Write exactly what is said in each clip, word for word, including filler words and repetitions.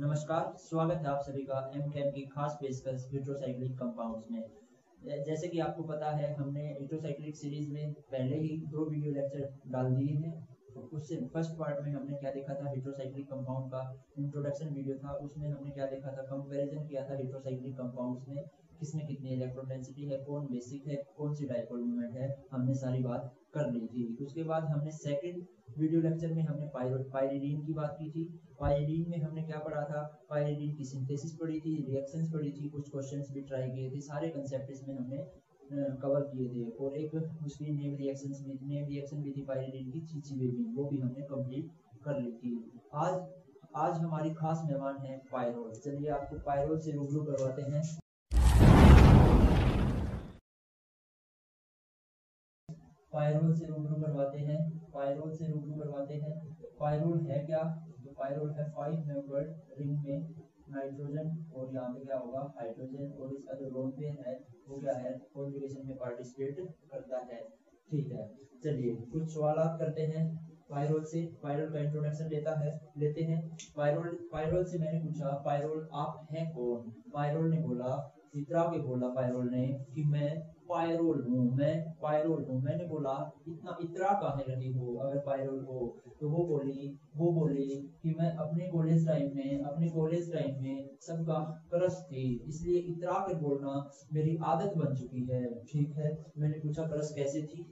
नमस्कार, स्वागत है आप सभी का एम कैम की खास पेशकश हीट्रोसाइक्लिक कंपाउंड्स में। जैसे कि आपको पता है, हमने हीट्रोसाइक्लिक सीरीज में पहले ही दो वीडियो लेक्चर डाल दिए हैं। उससे फर्स्ट पार्ट में हमने क्या देखा था, हीट्रोसाइक्लिक कंपाउंड का इंट्रोडक्शन वीडियो था। उसमें हमने क्या देखा था, कंपेरिजन किया था हीट्रोसाइक्लिक कंपाउंड्स में किसमें कितनी इलेक्ट्रोडेंसिटी है, कौन बेसिक है, कौन सी डाइपोल मोमेंट है, हमने सारी बात कर ली थी। उसके बाद हमने सेकंड वीडियो लेक्चर में हमने पाइरीडीन की बात की थी। पाइरीडीन में हमने क्या पढ़ा था, पाइरीडीन की सिंथेसिस पढ़ी थी, रिएक्शंस पढ़ी थी, कुछ क्वेश्चंस भी ट्राई किए थे, सारे कंसेप्ट इसमें हमने कवर किए थे। और एक उसकी नेम रिएक्शंस भी नेम रिएक्शन भी थी पाइरीडीन की, चीची बेबी, वो भी हमने कंप्लीट कर ली थी। आज आज हमारी खास मेहमान है पायरोल। चलिए आपको पायरोल से रूबरू करवाते हैं। पायरोल से रूबरू करवाते हैं पायरोल से रूबरू करवाते हैं पायरोल है क्या, तो पायरोल है फाइव मेंबर्ड रिंग में नाइट्रोजन और यहाँ पे क्या होगा हाइड्रोजन, और इसका जो लोन पेयर है वो क्या है, कॉन्जुगेशन में पार्टिसिपेट करता है। ठीक है, चलिए कुछ सवाल करते हैं पायरोल से। पायरोल का इंट्रोडक्शन लेता है लेते हैं पायरोल पायरोल से मैंने पूछा, पायरोल आप है कौन? पायरोल ने बोला, इतरा के बोला पायरोल ने कि मैं पायरोल हूँ, मैं पायरोल हूँ। मैंने बोला इतना इतरा काहे रही हो अगर पायरोल हो? तो वो बोली वो बोली कि मैं अपने कॉलेज टाइम में अपने कॉलेज टाइम में सबका क्रश थी, इसलिए इतरा के बोलना मेरी आदत बन चुकी है। ठीक है, मैंने पूछा क्रश कैसे थी,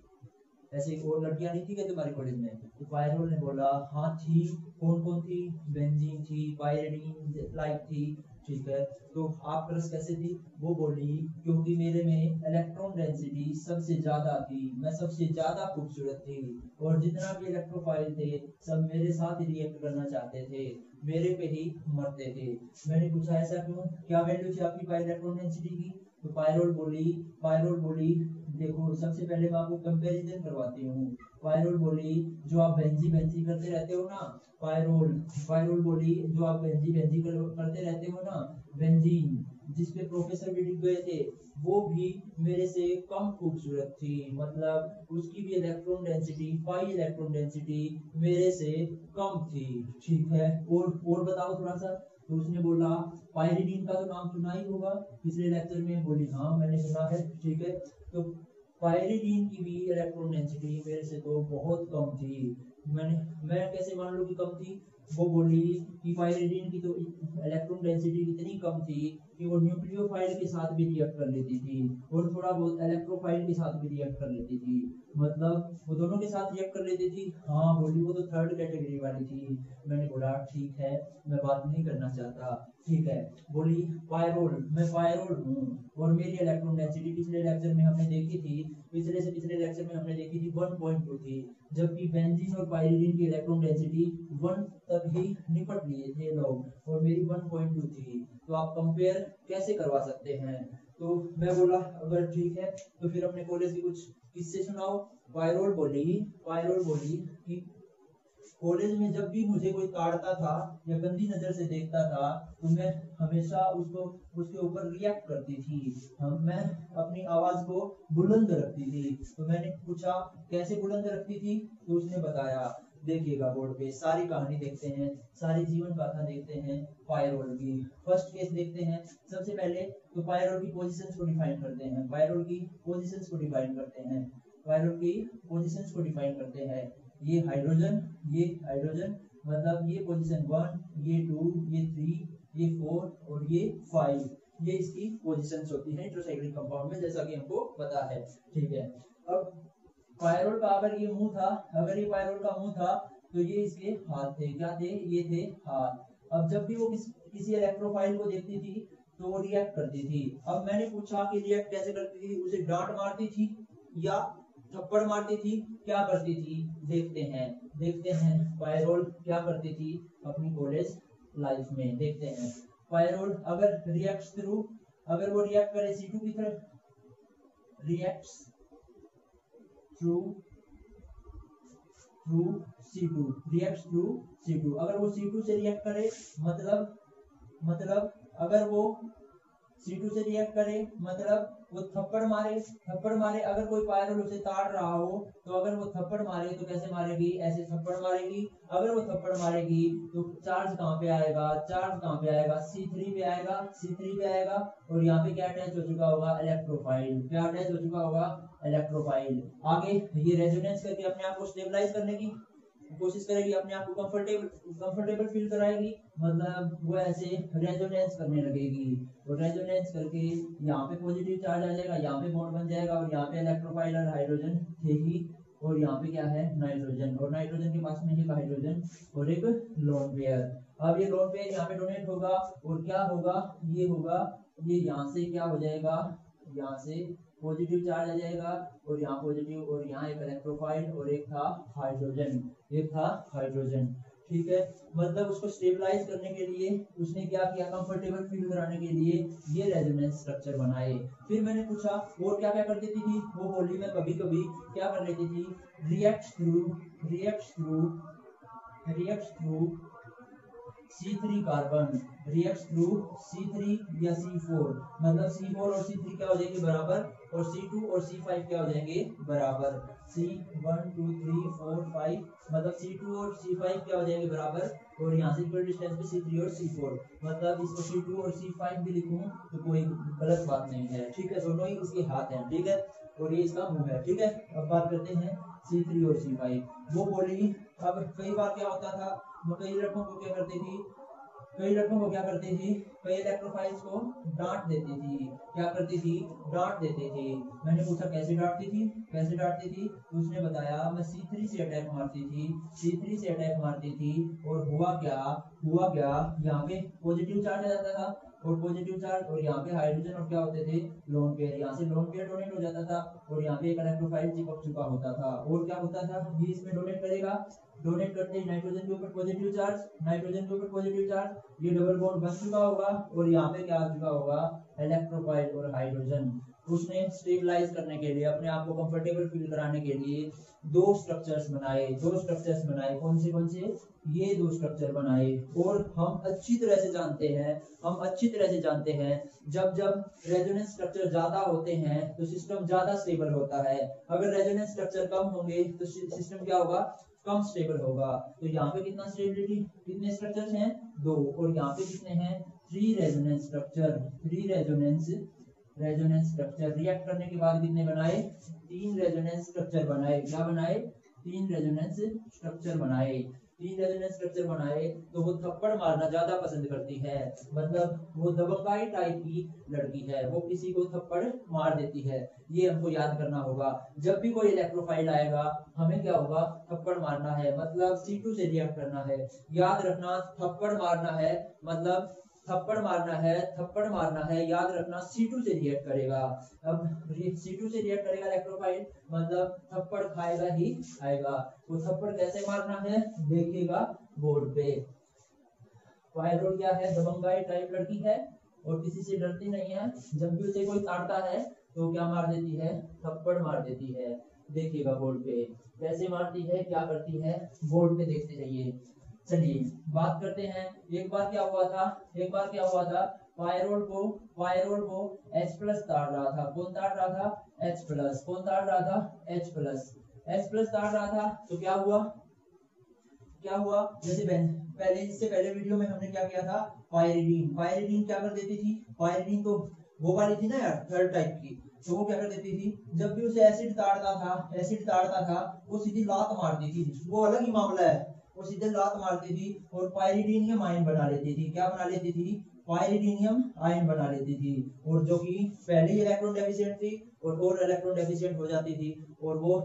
ऐसे और लड़कियां नहीं थी क्या तुम्हारे कॉलेज में? तो पायरोल ने बोला हाँ थी। कौन कौन थी? बेंजीन थी, पायरीडीन लाइट थी। ठीक है, तो आप क्रश कैसे थी? वो बोली क्योंकि मेरे में इलेक्ट्रॉन डेंसिटी सबसे ज्यादा थी, मैं सबसे ज्यादा खूबसूरत थी और जितना भी इलेक्ट्रोफाइल थे सब मेरे साथ ही रिएक्ट करना चाहते थे, मेरे पे ही मरते थे। मैंने पूछा ऐसा क्यों, क्या वैल्यू थी आपकी इलेक्ट्रॉन डेंसिटी की? तो पायरोल बोली पायरोल बोली देखो, सबसे पहले मैं आपको कंपैरिजन करवाती हूँ। पायरोल बोली जो आप बेंजी बेंजी करते रहते हो ना, पायरोल पायरोल बोली जो आप बेंजी बेंजी कर, करते रहते हो ना, बेंजीन जिस पे प्रोफेसर भी डिग गए थे वो भी मेरे से कम खूबसूरत थी, मतलब उसकी भी electron density pi electron density मेरे से कम थी। ठीक है, और और बताओ थोड़ा सा। तो उसने बोला पायरीडीन का तो नाम सुना ही होगा पिछले लेक्चर में। बोली हाँ मैंने सुना है। ठीक है, तो पायरीडीन की भी इलेक्ट्रॉन डेंसिटी मेरे से तो बहुत कम थी। मैंने मैं कैसे मान लूं कि कम थी? वो बोली कि पायरीडीन की तो इलेक्ट्रॉन डेंसिटी इतनी कम थी कि वो न्यूक्लियोफाइल के साथ भी रिएक्ट कर लेती थी और थोड़ा बहुत इलेक्ट्रोफाइल के साथ भी रिएक्ट कर लेती थी, मतलब वो दोनों के साथ रिएक्ट कर लेती थी। हाँ बोली वो तो थर्ड कैटेगरी वाली थी। मैंने बोला ठीक है, मैं बात नहीं करना चाहता। ठीक है, बोली पायरोल मैं पायरोल हूँ और मेरी इलेक्ट्रॉन डेंसिटी पिछले लेक्चर में हमने देखी थी पिछले से पिछले लेक्चर में हमने देखी थी वन पॉइंट टू थी, जबकि बेंजीन और पायरीडीन की इलेक्ट्रॉन डेंसिटी वन तक ही निपट लिए थे लोग और मेरी वन पॉइंट टू थी। तो आप कंपेयर कैसे करवा सकते हैं? तो मैं बोला अगर ठीक है तो फिर अपने कॉलेज की कुछ किससे सुनाओ। पायरोल बोली पायरोल बोली कि कॉलेज में जब भी मुझे कोई काटता था या गंदी नजर से देखता था तो मैं हमेशा उसको उसके ऊपर रिएक्ट करती थी। हम मैं अपनी आवाज को बुलंद रखती थी। तो मैंने पूछा कैसे बुलंद रखती थी? तो उसने बताया, देखिएगा बोर्ड पे सारी कहानी देखते हैं, सारी जीवन गाथा देखते हैं पायरोल की। फर्स्ट केस देखते हैं। सबसे पहले तो पायरोल की पोजीशंस को डिफाइन करते हैं पायरोल की पोजीशंस को डिफाइन करते हैं पायरोल की पोजीशंस को डिफाइन करते हैं ये हाइड्रोजन ये हाइड्रोजन मतलब ये पोजीशन वन, ये टू, ये थ्री, ये फोर और ये फाइव, ये इसकी पोजीशंस होती है हीट्रोसाइक्लिक कंपाउंड में, जैसा कि हमको पता है। ठीक है, अब पायरोल का अगर ये मुंह था अगर ये पायरोल का मुंह था तो ये इसके हाथ थे। क्या थे? ये थे हाथ। अब जब भी वो किस, किसी इलेक्ट्रोफाइल को देखती थी तो वो रिएक्ट करती थी। अब मैंने पूछा कि रिएक्ट कैसे करती थी, उसे डांट मारती थी या थप्पड़ मारती थी, क्या करती थी? देखते हैं देखते हैं पायरोल क्या करती थी अपनी कॉलेज लाइफ में। देखते हैं पायरोल अगर रिएक्ट थ्रू अगर वो रिएक्ट करे सी टू की तरफ react through through C two react through C two अगर वो सी टू से रिएक्ट करे मतलब मतलब अगर वो C टू से रिएक्ट करे, मतलब वो थप्पड़ मारे थप्पड़ मारे अगर कोई पायलट उसे ताड़ रहा हो तो अगर वो थप्पड़ मारे तो कैसे मारेगी, ऐसे थप्पड़ मारेगी। अगर वो थप्पड़ मारेगी तो चार्ज कहाँ पे आएगा, चार्ज कहाँ पे आएगा, C थ्री पे आएगा, C थ्री पे आएगा। और यहाँ पे क्या अटैच हो चुका होगा, इलेक्ट्रोफाइल, क्या अटैच हो चुका होगा, इलेक्ट्रोफाइल। आगे ये रेजोनेंस करके अपने आप को स्टेबलाइज करने की कोशिश करेगी, अपने आप को कंफर्टेबल कंफर्टेबल फील कराएगी, मतलब वो ऐसे रेजोनेंस करने लगेगी। और रेजोनेंस करके यहाँ पे पॉजिटिव चार्ज आ जाएगा, यहाँ पे बॉन्ड बन जाएगा, और यहाँ पे इलेक्ट्रोफाइल और हाइड्रोजन थे ही, और यहाँ पे क्या है नाइट्रोजन, और नाइट्रोजन के पास में एक हाइड्रोजन और एक लोन पेयर। अब ये लोन पेयर यहाँ पे डोनेट होगा और क्या होगा, ये होगा, ये यहाँ से क्या हो जाएगा, यहाँ से पॉजिटिव चार्ज आ जाएगा और यहाँ पॉजिटिव और यहाँ एक इलेक्ट्रोफाइल और एक था हाइड्रोजन, एक था हाइड्रोजन। ठीक है, मतलब उसको स्टेबलाइज करने के लिए उसने क्या किया, कंफर्टेबल फील कराने के लिए ये रेजोनेंस स्ट्रक्चर बनाए। फिर मैंने पूछा और क्या क्या कर देती थी वो बोली मैं कभी कभी क्या कर लेती थी, react through react through react through C three carbon, react through C three या C फोर, मतलब C फोर और C थ्री क्या हो जाएंगे बराबर, और C टू और C फाइव क्या हो जाएंगे बराबर, C one two three four five, मतलब C टू और C फाइव क्या हो जाएंगे बराबर, और यहाँ से इक्वल डिस्टेंस पे C थ्री और C फोर, मतलब इसको C टू और C फाइव भी लिखूं तो कोई गलत बात नहीं है। ठीक है, दोनों ही इसके हाथ हैं, ठीक है, और ये इसका मुंह है। ठीक है, अब बात करते हैं C थ्री और C फाइव। वो बोली अब कई बार क्या होता था, कई लड़कों को क्या करती थी, कई लड़कों को क्या करती थी, कई इलेक्ट्रोफाइल्स को डांट देती थी, क्या करती थी, डांट देती थी। मैंने पूछा कैसे डांटती थी, कैसे डांटती थी, उसने बताया मैं C थ्री से अटैक मारती थी, C थ्री से अटैक मारती थी, और हुआ क्या, हुआ क्या, यहाँ पे पॉजिटिव चार्ज आ जाता था और पॉजिटिव चार्ज, और यहाँ पे हाइड्रोजन और क्या होते थे लोन पेयर, यहाँ से लोन पेयर डोनेट हो जाता था और यहाँ पे एक इलेक्ट्रोफाइल चिपक चुका होता था। और क्या होता था, ये इसमें डोनेट करेगा, डोनेट करते ही नाइट्रोजन के ऊपर पॉजिटिव चार्ज, नाइट्रोजन के ऊपर पॉजिटिव चार्ज, ये डबल बॉन्ड बन चुका होगा और यहाँ पे क्या आ चुका होगा इलेक्ट्रोफाइल और हाइड्रोजन। उसने स्टेबलाइज करने के लिए, अपने आप को कंफर्टेबल फील कराने के लिए दो स्ट्रक्चर्स बनाए, दो स्ट्रक्चर्स बनाए, कौन से कौन से, ये दो स्ट्रक्चर बनाए। और हम अच्छी तरह से जानते हैं, हम अच्छी तरह से जानते हैं जब जब रेजोनेंस स्ट्रक्चर ज्यादा होते हैं तो सिस्टम ज्यादा स्टेबल होता है, अगर रेजोनेंस स्ट्रक्चर कम होंगे तो सिस्टम क्या होगा, कम स्टेबल होगा। तो यहाँ पे कितना स्टेबिलिटी, कितने स्ट्रक्चर्स हैं, दो, और यहाँ पे कितने हैं, three resonance structure, three resonance resonance structure. React करने के बाद कितने बनाए, तीन रेजोनेंस स्ट्रक्चर बनाए, क्या बनाए, तीन रेजोनेंस स्ट्रक्चर बनाए, तीन रेजोनेंस स्ट्रक्चर बनाए। तो वो थप्पड़ मारना ज्यादा पसंद करती है, मतलब वो दबंगाई टाइप की लड़की है, वो किसी को थप्पड़ मार देती है। ये हमको याद करना होगा, जब भी कोई इलेक्ट्रोफाइल आएगा हमें क्या होगा, थप्पड़ मारना है, मतलब C टू से रिएक्ट करना है। याद रखना, थप्पड़ मारना है मतलब थप्पड़ मारना है, थप्पड़ मारना है, याद रखना C टू से रिएक्ट करेगा। अब C टू से रिएक्ट करेगा इलेक्ट्रोफाइल, मतलब थप्पड़ खाएगा ही आएगा। वो तो थप्पड़ कैसे मारना है, देखेगा बोर्ड पे। पायलट क्या है, दबंगाई टाइप लड़की है और किसी से डरती नहीं है, जब भी उसे कोई ताड़ता है तो क्या मार देती है, थप्पड़ मार देती है, देखेगा बोर्ड पे। कैसे मारती है, क्या करती है, बोर्ड पे देखते रहिए। चलिए बात करते हैं, एक बार क्या हुआ था, एक बार क्या हुआ था, पायरोल को पायरोल को H प्लस ताड़ रहा था, कौन ताड़ रहा था, H प्लस, कौन ताड़ रहा था, H प्लस, H प्लस ताड़ रहा था। तो क्या हुआ, क्या हुआ, जैसे पहले, इससे पहले वीडियो में हमने क्या किया था, पायरीडीन, पायरीडीन क्या कर देती थी, पायरीडीन तो वो वाली थी ना यार, थर्ड टाइप की, तो वो क्या कर देती थी, जब भी उसे एसिड ताड़ता था, एसिड ताड़ता था वो सीधी लात मारती थी, वो अलग ही मामला है, वो सीधे लात मारती थी और पायरीडीनियम आयन बना लेती थी, क्या बना लेती थी, पायरीडीनियम आयन बना लेती थी, और जो कि पहले ही इलेक्ट्रॉन डेफिशिएंट थी और और इलेक्ट्रॉन डेफिशिएंट हो जाती थी और वो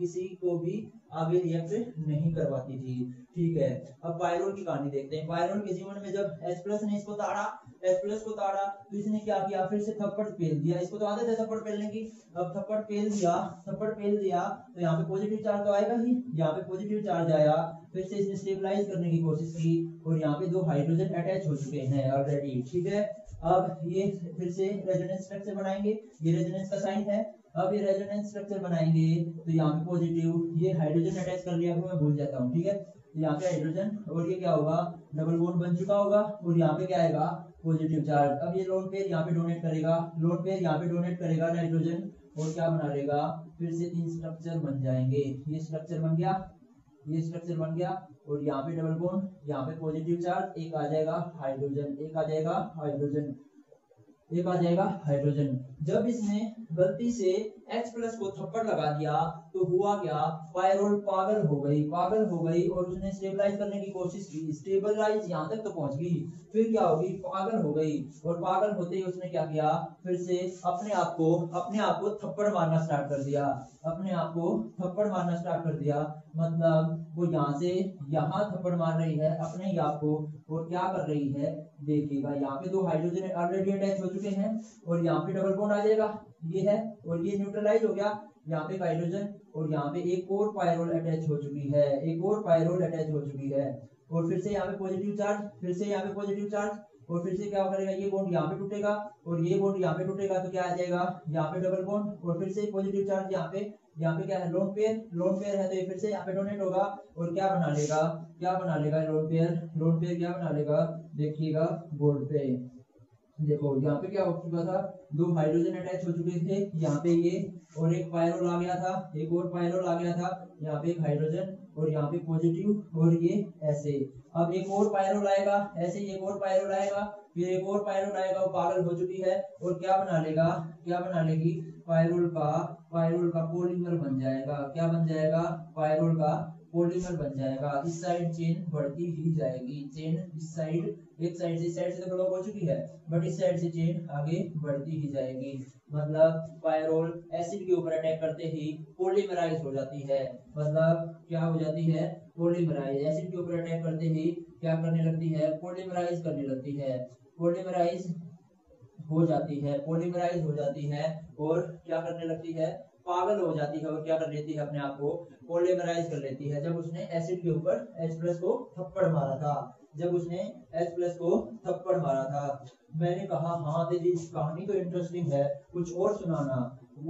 किसी को भी आगे रिएक्ट नहीं करवाती थी। ठीक है, अब पायरोल की कहानी देखते हैं। पायरोल के जीवन में जब H प्लस ने इसको ताड़ा, H प्लस को ताड़ा, तो इसने क्या किया, फिर से थप्पड़ पेल दिया, इसको तो आदत है थप्पड़ पेलने की। अब थप्पड़ पेल दिया, थप्पड़ पेल दिया तो यहाँ पे पॉजिटिव चार्ज तो आएगा ही, यहाँ पे पॉजिटिव चार्ज आया, फिर से इसने स्टेबलाइज करने की कोशिश की और यहाँ पे दो हाइड्रोजन अटैच हो चुके हैं ऑलरेडी। ठीक है, अब ये फिर से रेजोनेंस स्ट्रक्चर बनाएंगे, ये रेजोनेंस का साइन है। अब ये रेजोनेंस स्ट्रक्चर बनाएंगे तो यहाँ पे पॉजिटिव, ये हाइड्रोजन अटैच कर लिया, मैं भूल जाता हूँ। ठीक है, यहाँ पे हाइड्रोजन और ये क्या होगा, डबल बॉन्ड बन चुका होगा और यहाँ पे क्या आएगा, पॉजिटिव चार्ज। अब ये लोन पेयर यहाँ पे डोनेट करेगा, लोन पेयर यहाँ पे डोनेट करेगा नाइट्रोजन, और क्या बना लेगा फिर से तीन स्ट्रक्चर बन जाएंगे। ये स्ट्रक्चर बन गया, ये स्ट्रक्चर बन गया, और यहाँ पे डबल बॉन्ड, यहाँ पे पॉजिटिव चार्ज, एक आ जाएगा हाइड्रोजन, एक आ जाएगा हाइड्रोजन, एक आ जाएगा हाइड्रोजन। जब इसने गलती से H प्लस को थप्पड़ लगा दिया तो हुआ क्या, पायरोल पागल हो गई, पागल हो गई और उसने स्टेबलाइज करने की कोशिश की, स्टेबलाइज यहाँ तक तो पहुंच गई, फिर क्या होगी पागल हो गई, और पागल होते ही उसने क्या किया फिर से अपने आप को अपने आप को थप्पड़ मारना स्टार्ट कर दिया, अपने आप को थप्पड़ मारना स्टार्ट कर दिया। मतलब वो यहाँ से यहाँ थप्पड़ मार रही है अपने आप को, और क्या कर रही है देखिएगा, यहाँ पे दो हाइड्रोजन ऑलरेडी अटैच हो चुके हैं और यहाँ पे डबल बॉन्ड आ जाएगा, ये है और ये न्यूट्रलाइज हो गया, यहाँ पे हाइड्रोजन और यहाँ पे एक और पायरोल अटैच हो चुकी है, एक और पायरोल अटैच हो चुकी है, और फिर से यहाँ पे पॉजिटिव चार्ज, फिर से यहाँ पे पॉजिटिव चार्ज, और फिर से क्या करेगा ये बॉन्ड यहाँ पे टूटेगा और ये बॉन्ड यहाँ पे टूटेगा, तो क्या आ जाएगा यहाँ पे डबल बॉन्ड और फिर से पॉजिटिव चार्ज, यहाँ पे यहाँ पे क्या है लोन पेयर, लोन पेयर है तो ये फिर से यहाँ पे डोनेट होगा और क्या बना लेगा क्या बना लेगा लोन पेयर, लोन पेयर क्या बना लेगा देखिएगा गोल्ड पे। देखो यहाँ पे क्या हो चुका था, दो हाइड्रोजन अटैच हो चुके थे यहाँ पे ये, और एक पायरोल आ गया था, एक और पायरोल आ गया था, यहाँ पे एक हाइड्रोजन और यहाँ पे पॉजिटिव और ये ऐसे। अब एक और पायरोल आएगा, ऐसे एक और पायरोल आएगा, फिर एक और पायरोल आएगा, वो पागल हो चुकी है और क्या बना लेगा क्या बना लेगी पायरोल का पायरोल का पॉलीमर बन जाएगा, क्या बन जाएगा पायरोल का पॉलीमर बन जाएगा। इस साइड चेन बढ़ती ही जाएगी, चेन इस साइड एक साइड से इस साइड से तो ब्लॉक हो चुकी है बट इस साइड से चेन आगे बढ़ती ही जाएगी। मतलब पायरोल एसिड के ऊपर अटैक करते ही पॉलीमराइज हो जाती है, मतलब क्या हो जाती है पॉलीमराइज, एसिड के ऊपर अटैक करते ही क्या करने लगती है पॉलीमराइज करने लगती है, पॉलीमराइज हो जाती है, पॉलीमराइज हो जाती है और क्या करने लगती है पागल हो जाती है और क्या कर लेती है अपने आप को पॉलीमराइज कर लेती है। जब उसने एसिड के ऊपर H+ को थप्पड़ मारा था, जब उसने H+ को थप्पड़ मारा था, मैंने कहा हाँ तेरी कहानी तो इंटरेस्टिंग है, कुछ और सुनाना।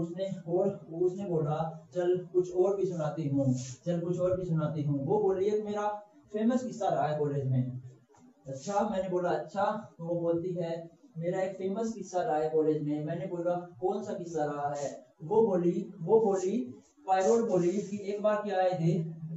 उसने और उसने बोला चल कुछ और भी सुनाती हूँ, चल कुछ और भी सुनाती हूँ। वो बोल रही है मेरा फेमस किस्सा रहा है कॉलेज में। अच्छा, मैंने बोला अच्छा। तो वो बोलती है मेरा एक फेमस किस्सा रहा है कॉलेज में। मैंने बोला कौन सा किस्सा रहा है? वो बोली वो बोली पायरोल बोली कि एक बार क्या आए थे,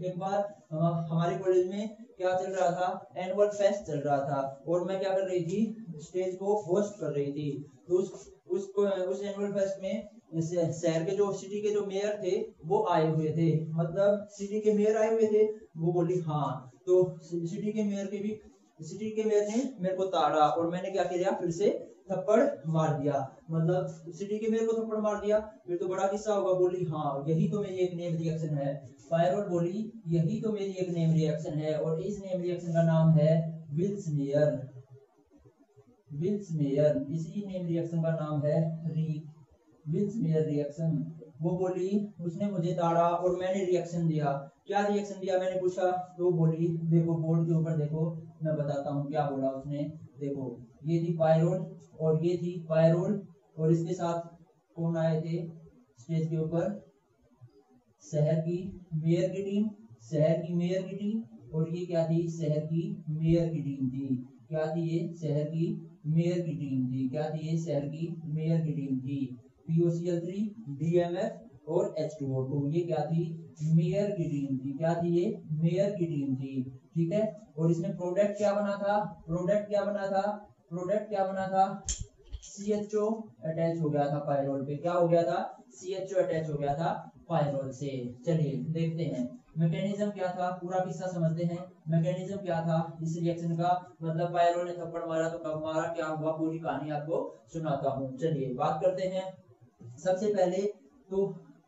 एक बार हमारे कॉलेज में क्या चल रहा था, एनुअल फेस्ट चल रहा था और मैं क्या कर रही थी स्टेज को होस्ट कर रही थी। तो उस उस, उस एनुअल फेस्ट में शहर के जो सिटी के जो मेयर थे वो आए हुए थे, मतलब सिटी के मेयर आए हुए थे। वो बोली हाँ, तो सिटी के मेयर के भी सिटी के मेयर ने मेरे को ताड़ा और मैंने क्या किया फिर से थप्पड़ मार दिया, मतलब सिटी के मेयर को थप्पड़ मार दिया। फिर तो बड़ा किस्सा होगा। बोली हाँ यही तो मेरी एक नेम रिएक्शन है। पायरोल बोली यही तो मेरी एक नेम रिएक्शन है और इस नेम रिएक्शन का नाम है विल्समेयर, विल्समेयर। इसी नेम रिएक्शन का नाम है विल्समेयर रिएक्शन। वो बोली उसने मुझे ताड़ा और मैंने रिएक्शन दिया। क्या रिएक्शन दिया मैंने पूछा, तो बोली देखो बोर्ड के ऊपर देखो, मैं बताता हूँ क्या बोला उसने। देखो ये थी पायरोल और ये थी पायरोल और इसके साथ कौन आए थे स्टेज के ऊपर, शहर की मेयर की टीम, शहर की मेयर की टीम। और ये क्या थी, शहर की मेयर की टीम थी। क्या थी ये, शहर की मेयर की टीम थी। क्या थी ये, शहर की मेयर की टीम थी। P O C L three, D M F और एच टू ओ टू, ये क्या थी मेयर की टीम थी। क्या थी ये, मेयर की टीम थी। ठीक है, और इसमें प्रोडक्ट क्या बना था, प्रोडक्ट क्या बना था, प्रोडक्ट क्या बना था, सी एच ओ अटैच हो गया था पायरोल पे। क्या हो गया था, सी एच ओ अटैच हो गया था पायरोल से। चलिए देखते हैं मैकेनिज्म क्या था, पूरा किस्सा समझते हैं। मैकेनिज्म क्या था इस रिएक्शन का, मतलब पायरोल ने थप्पड़ मारा तो कब मारा, क्या हुआ, पूरी कहानी आपको सुनाता हूँ। चलिए बात करते हैं। सबसे पहले तो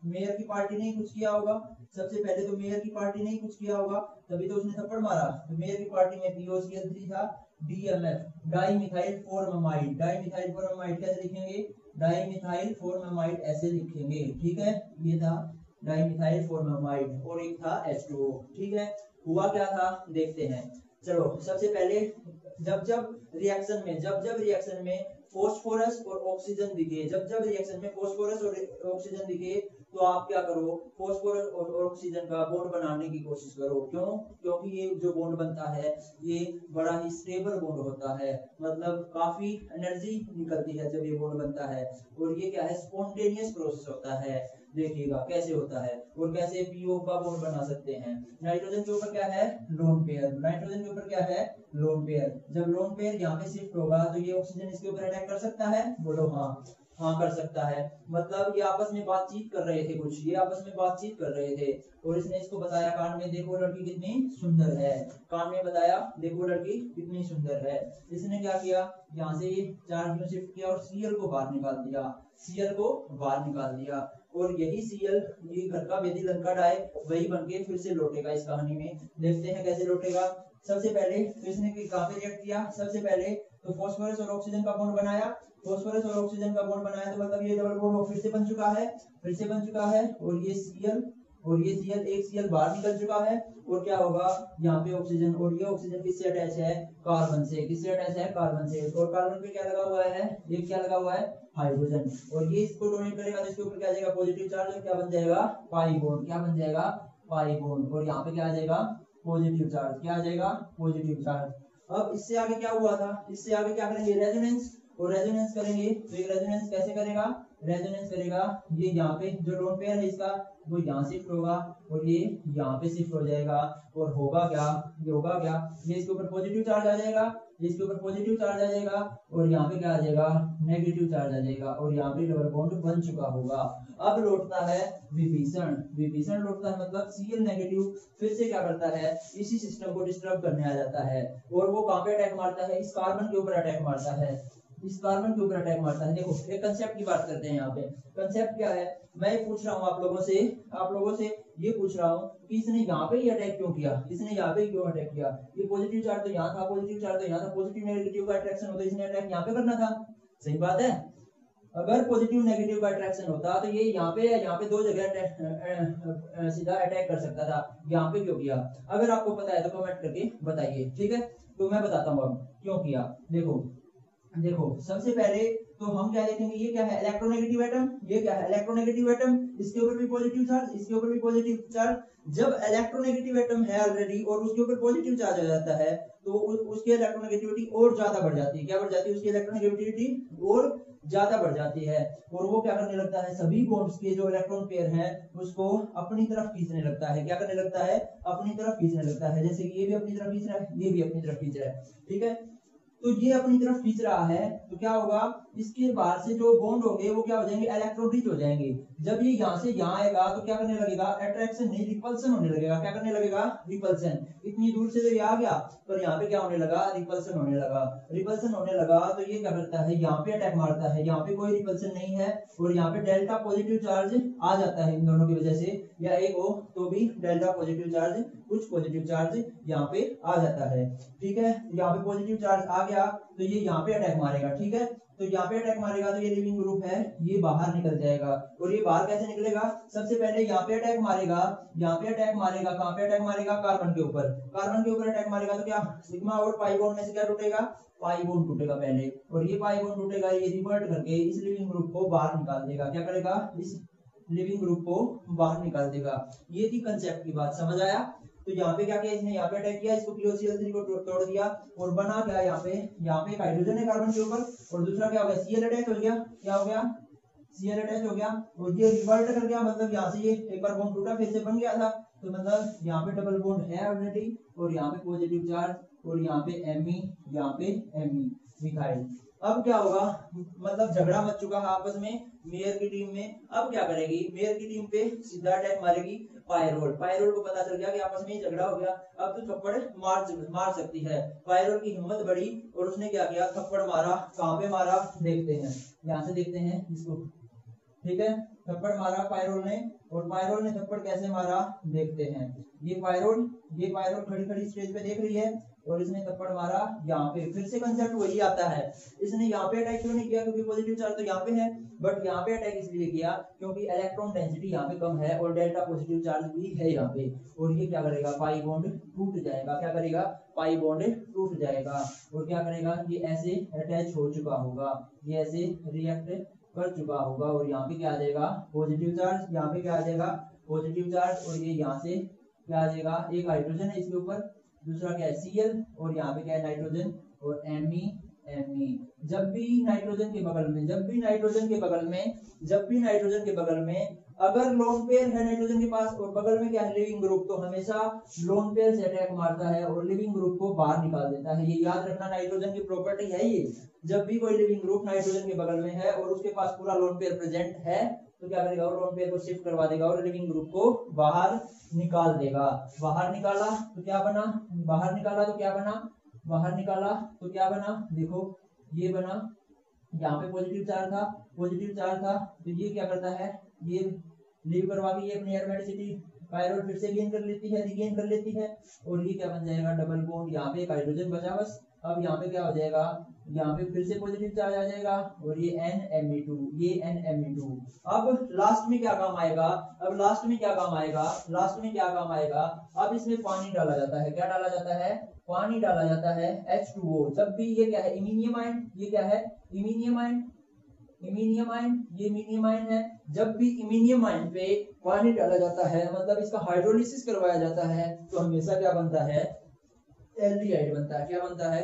मेयर की पार्टी ने कुछ किया होगा, सबसे पहले तो मेयर की पार्टी ने कुछ किया होगा तभी तो उसने थप्पड़ मारा। तो मेयर की पार्टी में P O C L three था, D M F dimethyl formamide, dimethyl formamide कैसे लिखेंगे, डाइमिथाइल फॉर्मामाइड ऐसे लिखेंगे। ठीक है, ये था डाइमिथाइल फॉर्मामाइड और एक था एच टू ओ। ठीक है, हुआ क्या था देखते हैं। चलो सबसे पहले जब जब रिएक्शन में जब जब रिएक्शन में फास्फोरस और ऑक्सीजन दिखे, जब जब रिएक्शन में फास्फोरस और ऑक्सीजन दिखे तो आप क्या करो, फॉस्फोरस और ऑक्सीजन का बॉन्ड बनाने की कोशिश करो। क्यों? क्योंकि ये जो बॉन्ड बनता है ये बड़ा ही स्टेबल बॉन्ड होता है, मतलब काफी एनर्जी निकलती है जब ये बॉन्ड बनता है, और ये क्या है स्पॉन्टेनियस प्रोसेस होता है। देखिएगा कैसे होता है और कैसे पीओ का बॉन्ड बना सकते हैं। नाइट्रोजन के ऊपर क्या है लोन पेयर, नाइट्रोजन के ऊपर क्या है लोन पेयर। जब लोन पेयर यहाँ पे शिफ्ट होगा तो ये ऑक्सीजन इसके ऊपर अटैक कर सकता है, बोलो हाँ हाँ कर सकता है। मतलब ये आपस में बातचीत कर रहे थे, कुछ ये आपस में बातचीत कर रहे थे, और इसने इसको बताया कान में देखो लड़की कितनी सुंदर है, कान में बताया देखो लड़की कितनी सुंदर है। इसने क्या किया यहाँ से चार्ज में शिफ्ट किया और सीएल को बाहर निकाल दिया, सीएल को बाहर निकाल दिया, और यही सीएल ये घर का यदि लंका आए वही बनके फिर से लौटेगा। इस कहानी में देखते हैं कैसे लौटेगा। सबसे पहले तो इसने कहाँ पे रिएक्ट किया, सबसे पहले तो फास्फोरस और ऑक्सीजन का बॉन्ड बनाया, फास्फोरस और ऑक्सीजन का बॉन्ड बनाया तो मतलब ये डबल बॉन्ड फिर से बन चुका है, फिर से बन चुका है, और ये सीएल और ये सीएल एक सीएल बाहर निकल चुका है। और क्या होगा यहाँ पे ऑक्सीजन, और ये ऑक्सीजन किससे अटैच है कार्बन से, किससे अटैच है कार्बन से, और कार्बन पे क्या लगा हुआ है ये क्या लगा हुआ है हाइड्रोजन, और ये इसको डोनेट करेगा तो इसके ऊपर क्या आ जाएगा पॉजिटिव चार्ज, और क्या बन जाएगा पाई बॉन्ड, क्या बन जाएगा पाई बॉन्ड, और यहाँ पे क्या आ जाएगा पॉजिटिव चार्ज, क्या आ जाएगा पॉजिटिव चार्ज। अब इससे आगे क्या हुआ था, इससे आगे क्या करेंगे रेजोनेंस, और रेजोनेंस करेंगे तो एक रेजोनेंस कैसे करेगा, रेजोनेंस करेगा ये यहाँ पे जो लोन पेयर है इसका वो यहाँ शिफ्ट होगा और ये यहाँ पे शिफ्ट हो जाएगा, और होगा क्या ये होगा क्या ये इसके ऊपर पॉजिटिव चार्ज आ जाएगा, इसके ऊपर पॉजिटिव चार्ज आ जाएगा, और यहाँ पे क्या आ जाएगा नेगेटिव चार्ज आ जाएगा, और यहाँ पे डबल बॉन्ड बन चुका होगा। अब लौटता है विभीषण, विभीषण लौटता है मतलब सीएल नेगेटिव फिर से क्या करता है इसी सिस्टम को डिस्टर्ब करने आ जाता है, और वो कहाँ पे अटैक मारता है इस कार्बन के ऊपर अटैक मारता है, इस कार्बन के ऊपर अटैक मारता है। देखो एक कंसेप्ट की बात करते हैं यहाँ पे, कंसेप्ट क्या है मैं पूछ रहा हूँ आप लोगों से, आप लोगों से ये पूछ रहा हूँ कि इसने यहाँ पे ये अटैक क्यों किया, इसने यहाँ पे क्यों अटैक किया, ये पॉजिटिव चार्ज तो यहाँ था, पॉजिटिव चार्ज तो यहाँ था, पॉजिटिव नेगेटिव का अट्रैक्शन होता है, इसने अटैक यहाँ पे करना था, सही बात है। अगर पॉजिटिव नेगेटिव का अट्रैक्शन होता तो ये यहाँ पे यहाँ पे दो जगह सीधा अटैक कर सकता था, यहाँ पे क्यों किया, अगर आपको पता है तो कमेंट करके बताइए, ठीक है। तो मैं बताता हूँ अब क्यों किया। देखो देखो सबसे पहले तो हम क्या देखेंगे ये क्या है इलेक्ट्रोनेगेटिव एटम, ये क्या है इलेक्ट्रोनेगेटिव एटम, इसके ऊपर भी पॉजिटिव चार्ज, इसके ऊपर भी पॉजिटिव चार्ज। जब इलेक्ट्रोनेगेटिव एटम है ऑलरेडी और उसके ऊपर पॉजिटिव चार्ज आ जाता है तो उसकी इलेक्ट्रोनेगेटिविटी और ज्यादा बढ़ जाती है, क्या बढ़ जाती है उसकी इलेक्ट्रोनेगेटिविटी और ज्यादा बढ़ जाती है, और वो क्या करने लगता है सभी बॉन्ड्स के जो इलेक्ट्रॉन पेयर हैं उसको अपनी तरफ खींचने लगता है, क्या करने लगता है अपनी तरफ खींचने लगता है, जैसे ये भी अपनी तरफ खींच रहा है, ये भी अपनी तरफ खींच रहा है, ठीक है। तो ये अपनी तरफ खींच रहा है तो क्या होगा इसके बाहर से जो बॉन्ड होंगे वो क्या हो जाएंगे इलेक्ट्रोरिच हो जाएंगे। जब ये यहाँ से यहाँ आएगा तो क्या करने लगेगा अट्रैक्शन नहीं रिपल्सन होने लगेगा, क्या करने लगेगा रिपल्सन। इतनी दूर से तो ये आ गया पर यहाँ पे क्या होने लगा रिपल्सन होने लगा, रिपल्सन होने लगा तो ये क्या करता है यहाँ पे अटैक मारता है, यहाँ पे कोई रिपल्सन नहीं है और यहाँ पे डेल्टा पॉजिटिव चार्ज आ जाता है इन दोनों की वजह से, या एक हो तो भी डेल्टा पॉजिटिव चार्ज कुछ पॉजिटिव चार्ज यहाँ पे आ जाता है, ठीक है। यहाँ पे पॉजिटिव चार्ज आ गया तो ये यहाँ पे अटैक मारेगा, ठीक है। तो यहाँ पे अटैक मारेगा तो ये लिविंग ग्रुप है ये बाहर निकल जाएगा, और ये बाहर कैसे निकलेगा सबसे पहले यहाँ पे अटैक मारेगा, यहाँ पे अटैक मारेगा, कहाँ पे अटैक मारेगा कार्बन के ऊपर, कार्बन के ऊपर अटैक मारेगा तो क्या सिग्मा और पाई बॉन्ड में से क्या टूटेगा पाई बॉन्ड टूटेगा पहले, और ये पाई बॉन्ड टूटेगा ये रिवर्ट करके इस लिविंग ग्रुप को बाहर निकाल देगा, क्या करेगा इस लिविंग ग्रुप को बाहर निकाल देगा। ये थी कंसेप्ट की बात, समझ आया। तो यहाँ पे क्या किया इसने यहाँ पे अटैक किया, इसको पीओसीएल थ्री को तोड़ दिया और बना क्या यहाँ पे यहाँ पे हाइड्रोजन है कार्बन के ऊपर, और दूसरा क्या हो गया सीएल अटैच हो गया, क्या हो गया सीएल अटैच हो गया, और ये रिवर्ट कर गया, मतलब यहाँ से ये एक बार बॉन्ड टूटा फिर से बन गया था तो मतलब यहाँ पे डबल बॉन्ड है ऑलरेडी, और यहाँ पे पॉजिटिव चार्ज और यहाँ पे एमी यहाँ पे एमी मिथाइल। अब क्या होगा मतलब झगड़ा मच चुका है आपस में मेयर की टीम में, अब क्या करेगी मेयर की टीम पे सीधा अटैक मारेगी पायरोल, पायरोल को पता चल गया कि आपस में झगड़ा हो गया अब तो थप्पड़ मार मार सकती है, पायरोल की हिम्मत बढ़ी और उसने क्या किया थप्पड़ मारा, कहाँ पे मारा देखते हैं, यहाँ से देखते हैं इसको, ठीक है। थप्पड़ मारा पायरोल ने, और पायरोल ने थप्पड़ कैसे मारा देखते हैं। ये पायरोल ये पायरोल खड़ी खड़ी स्टेज पे देख रही है और इसने थप्पड़ मारा यहाँ पे, फिर से कंसेप्ट वही आता है। इसने यहाँ पे अटैक क्यों नहीं किया क्योंकि पॉजिटिव चार्ज तो यहाँ पे है, बट यहाँ पे अटैक इसलिए किया क्योंकि इलेक्ट्रॉन डेंसिटी यहाँ पे कम है और डेल्टा पॉजिटिव चार्ज भी है यहाँ पे, और ये क्या करेगा पाई बॉन्ड टूट जाएगा, क्या करेगा पाई बॉन्ड टूट जाएगा, और क्या करेगा ये ऐसे अटैच हो चुका होगा, ये ऐसे रिएक्ट कर चुका होगा। और यहाँ पे क्या आ जाएगा पॉजिटिव चार्ज, यहाँ पे क्या आ जाएगा पॉजिटिव चार्ज, और ये यहाँ से क्या आ जाएगा एक हाइड्रोजन है इसके ऊपर, दूसरा क्या है सीएल, और यहाँ पे क्या है नाइट्रोजन और एमई एमई। जब भी नाइट्रोजन के बगल में जब भी नाइट्रोजन के बगल में जब भी नाइट्रोजन के बगल में अगर लोन पेयर है नाइट्रोजन के पास और बगल में क्या है लिविंग ग्रुप, तो हमेशा लोन पेयर से अटैक मारता है और लिविंग ग्रुप को बाहर निकाल देता है। ये याद रखना नाइट्रोजन की प्रॉपर्टी है ये। जब भी कोई लिविंग ग्रुप नाइट्रोजन के बगल में है और उसके पास पूरा लोन पेयर प्रेजेंट है तो क्या करेगा और लोन पेयर को शिफ्ट करवा देगा और लिविंग ग्रुप को बाहर निकाल देगा। बाहर निकाला तो क्या बना, बाहर निकाला तो क्या बना, बाहर निकाला तो क्या बना, देखो ये बना, यहाँ पे पॉजिटिव चार्ज था, पॉजिटिव चार्ज था तो ये क्या करता है ये लीव करवा के ये अपनी एरोमेटिसिटी पायरोड फिर से गेन कर लेती है, रिगेन कर लेती है, और ये क्या बन जाएगा डबल बॉन्ड। यहाँ पे एक हाइड्रोजन बचा बस। अब यहाँ पे क्या हो जाएगा, यहाँ पे फिर से पॉजिटिव चार्ज आ जाएगा और ये एन एम ई टू, ये एन एम ई टू। अब लास्ट में क्या काम आएगा, अब लास्ट में क्या काम आएगा, लास्ट में क्या काम आएगा, अब इसमें पानी डाला जाता है। क्या डाला जाता है, पानी डाला जाता है एच टू ओ। जब भी ये क्या है इमीनियम आयन, ये क्या है इमीनियम आयन, इमीनियम आयन, ये इमीनियम आयन है। जब भी इमीनियम आयन पे पानी डाला जाता है मतलब इसका हाइड्रोलिसिस करवाया जाता है तो हमेशा क्या बनता है एल्डिहाइड बनता है। क्या बनता है,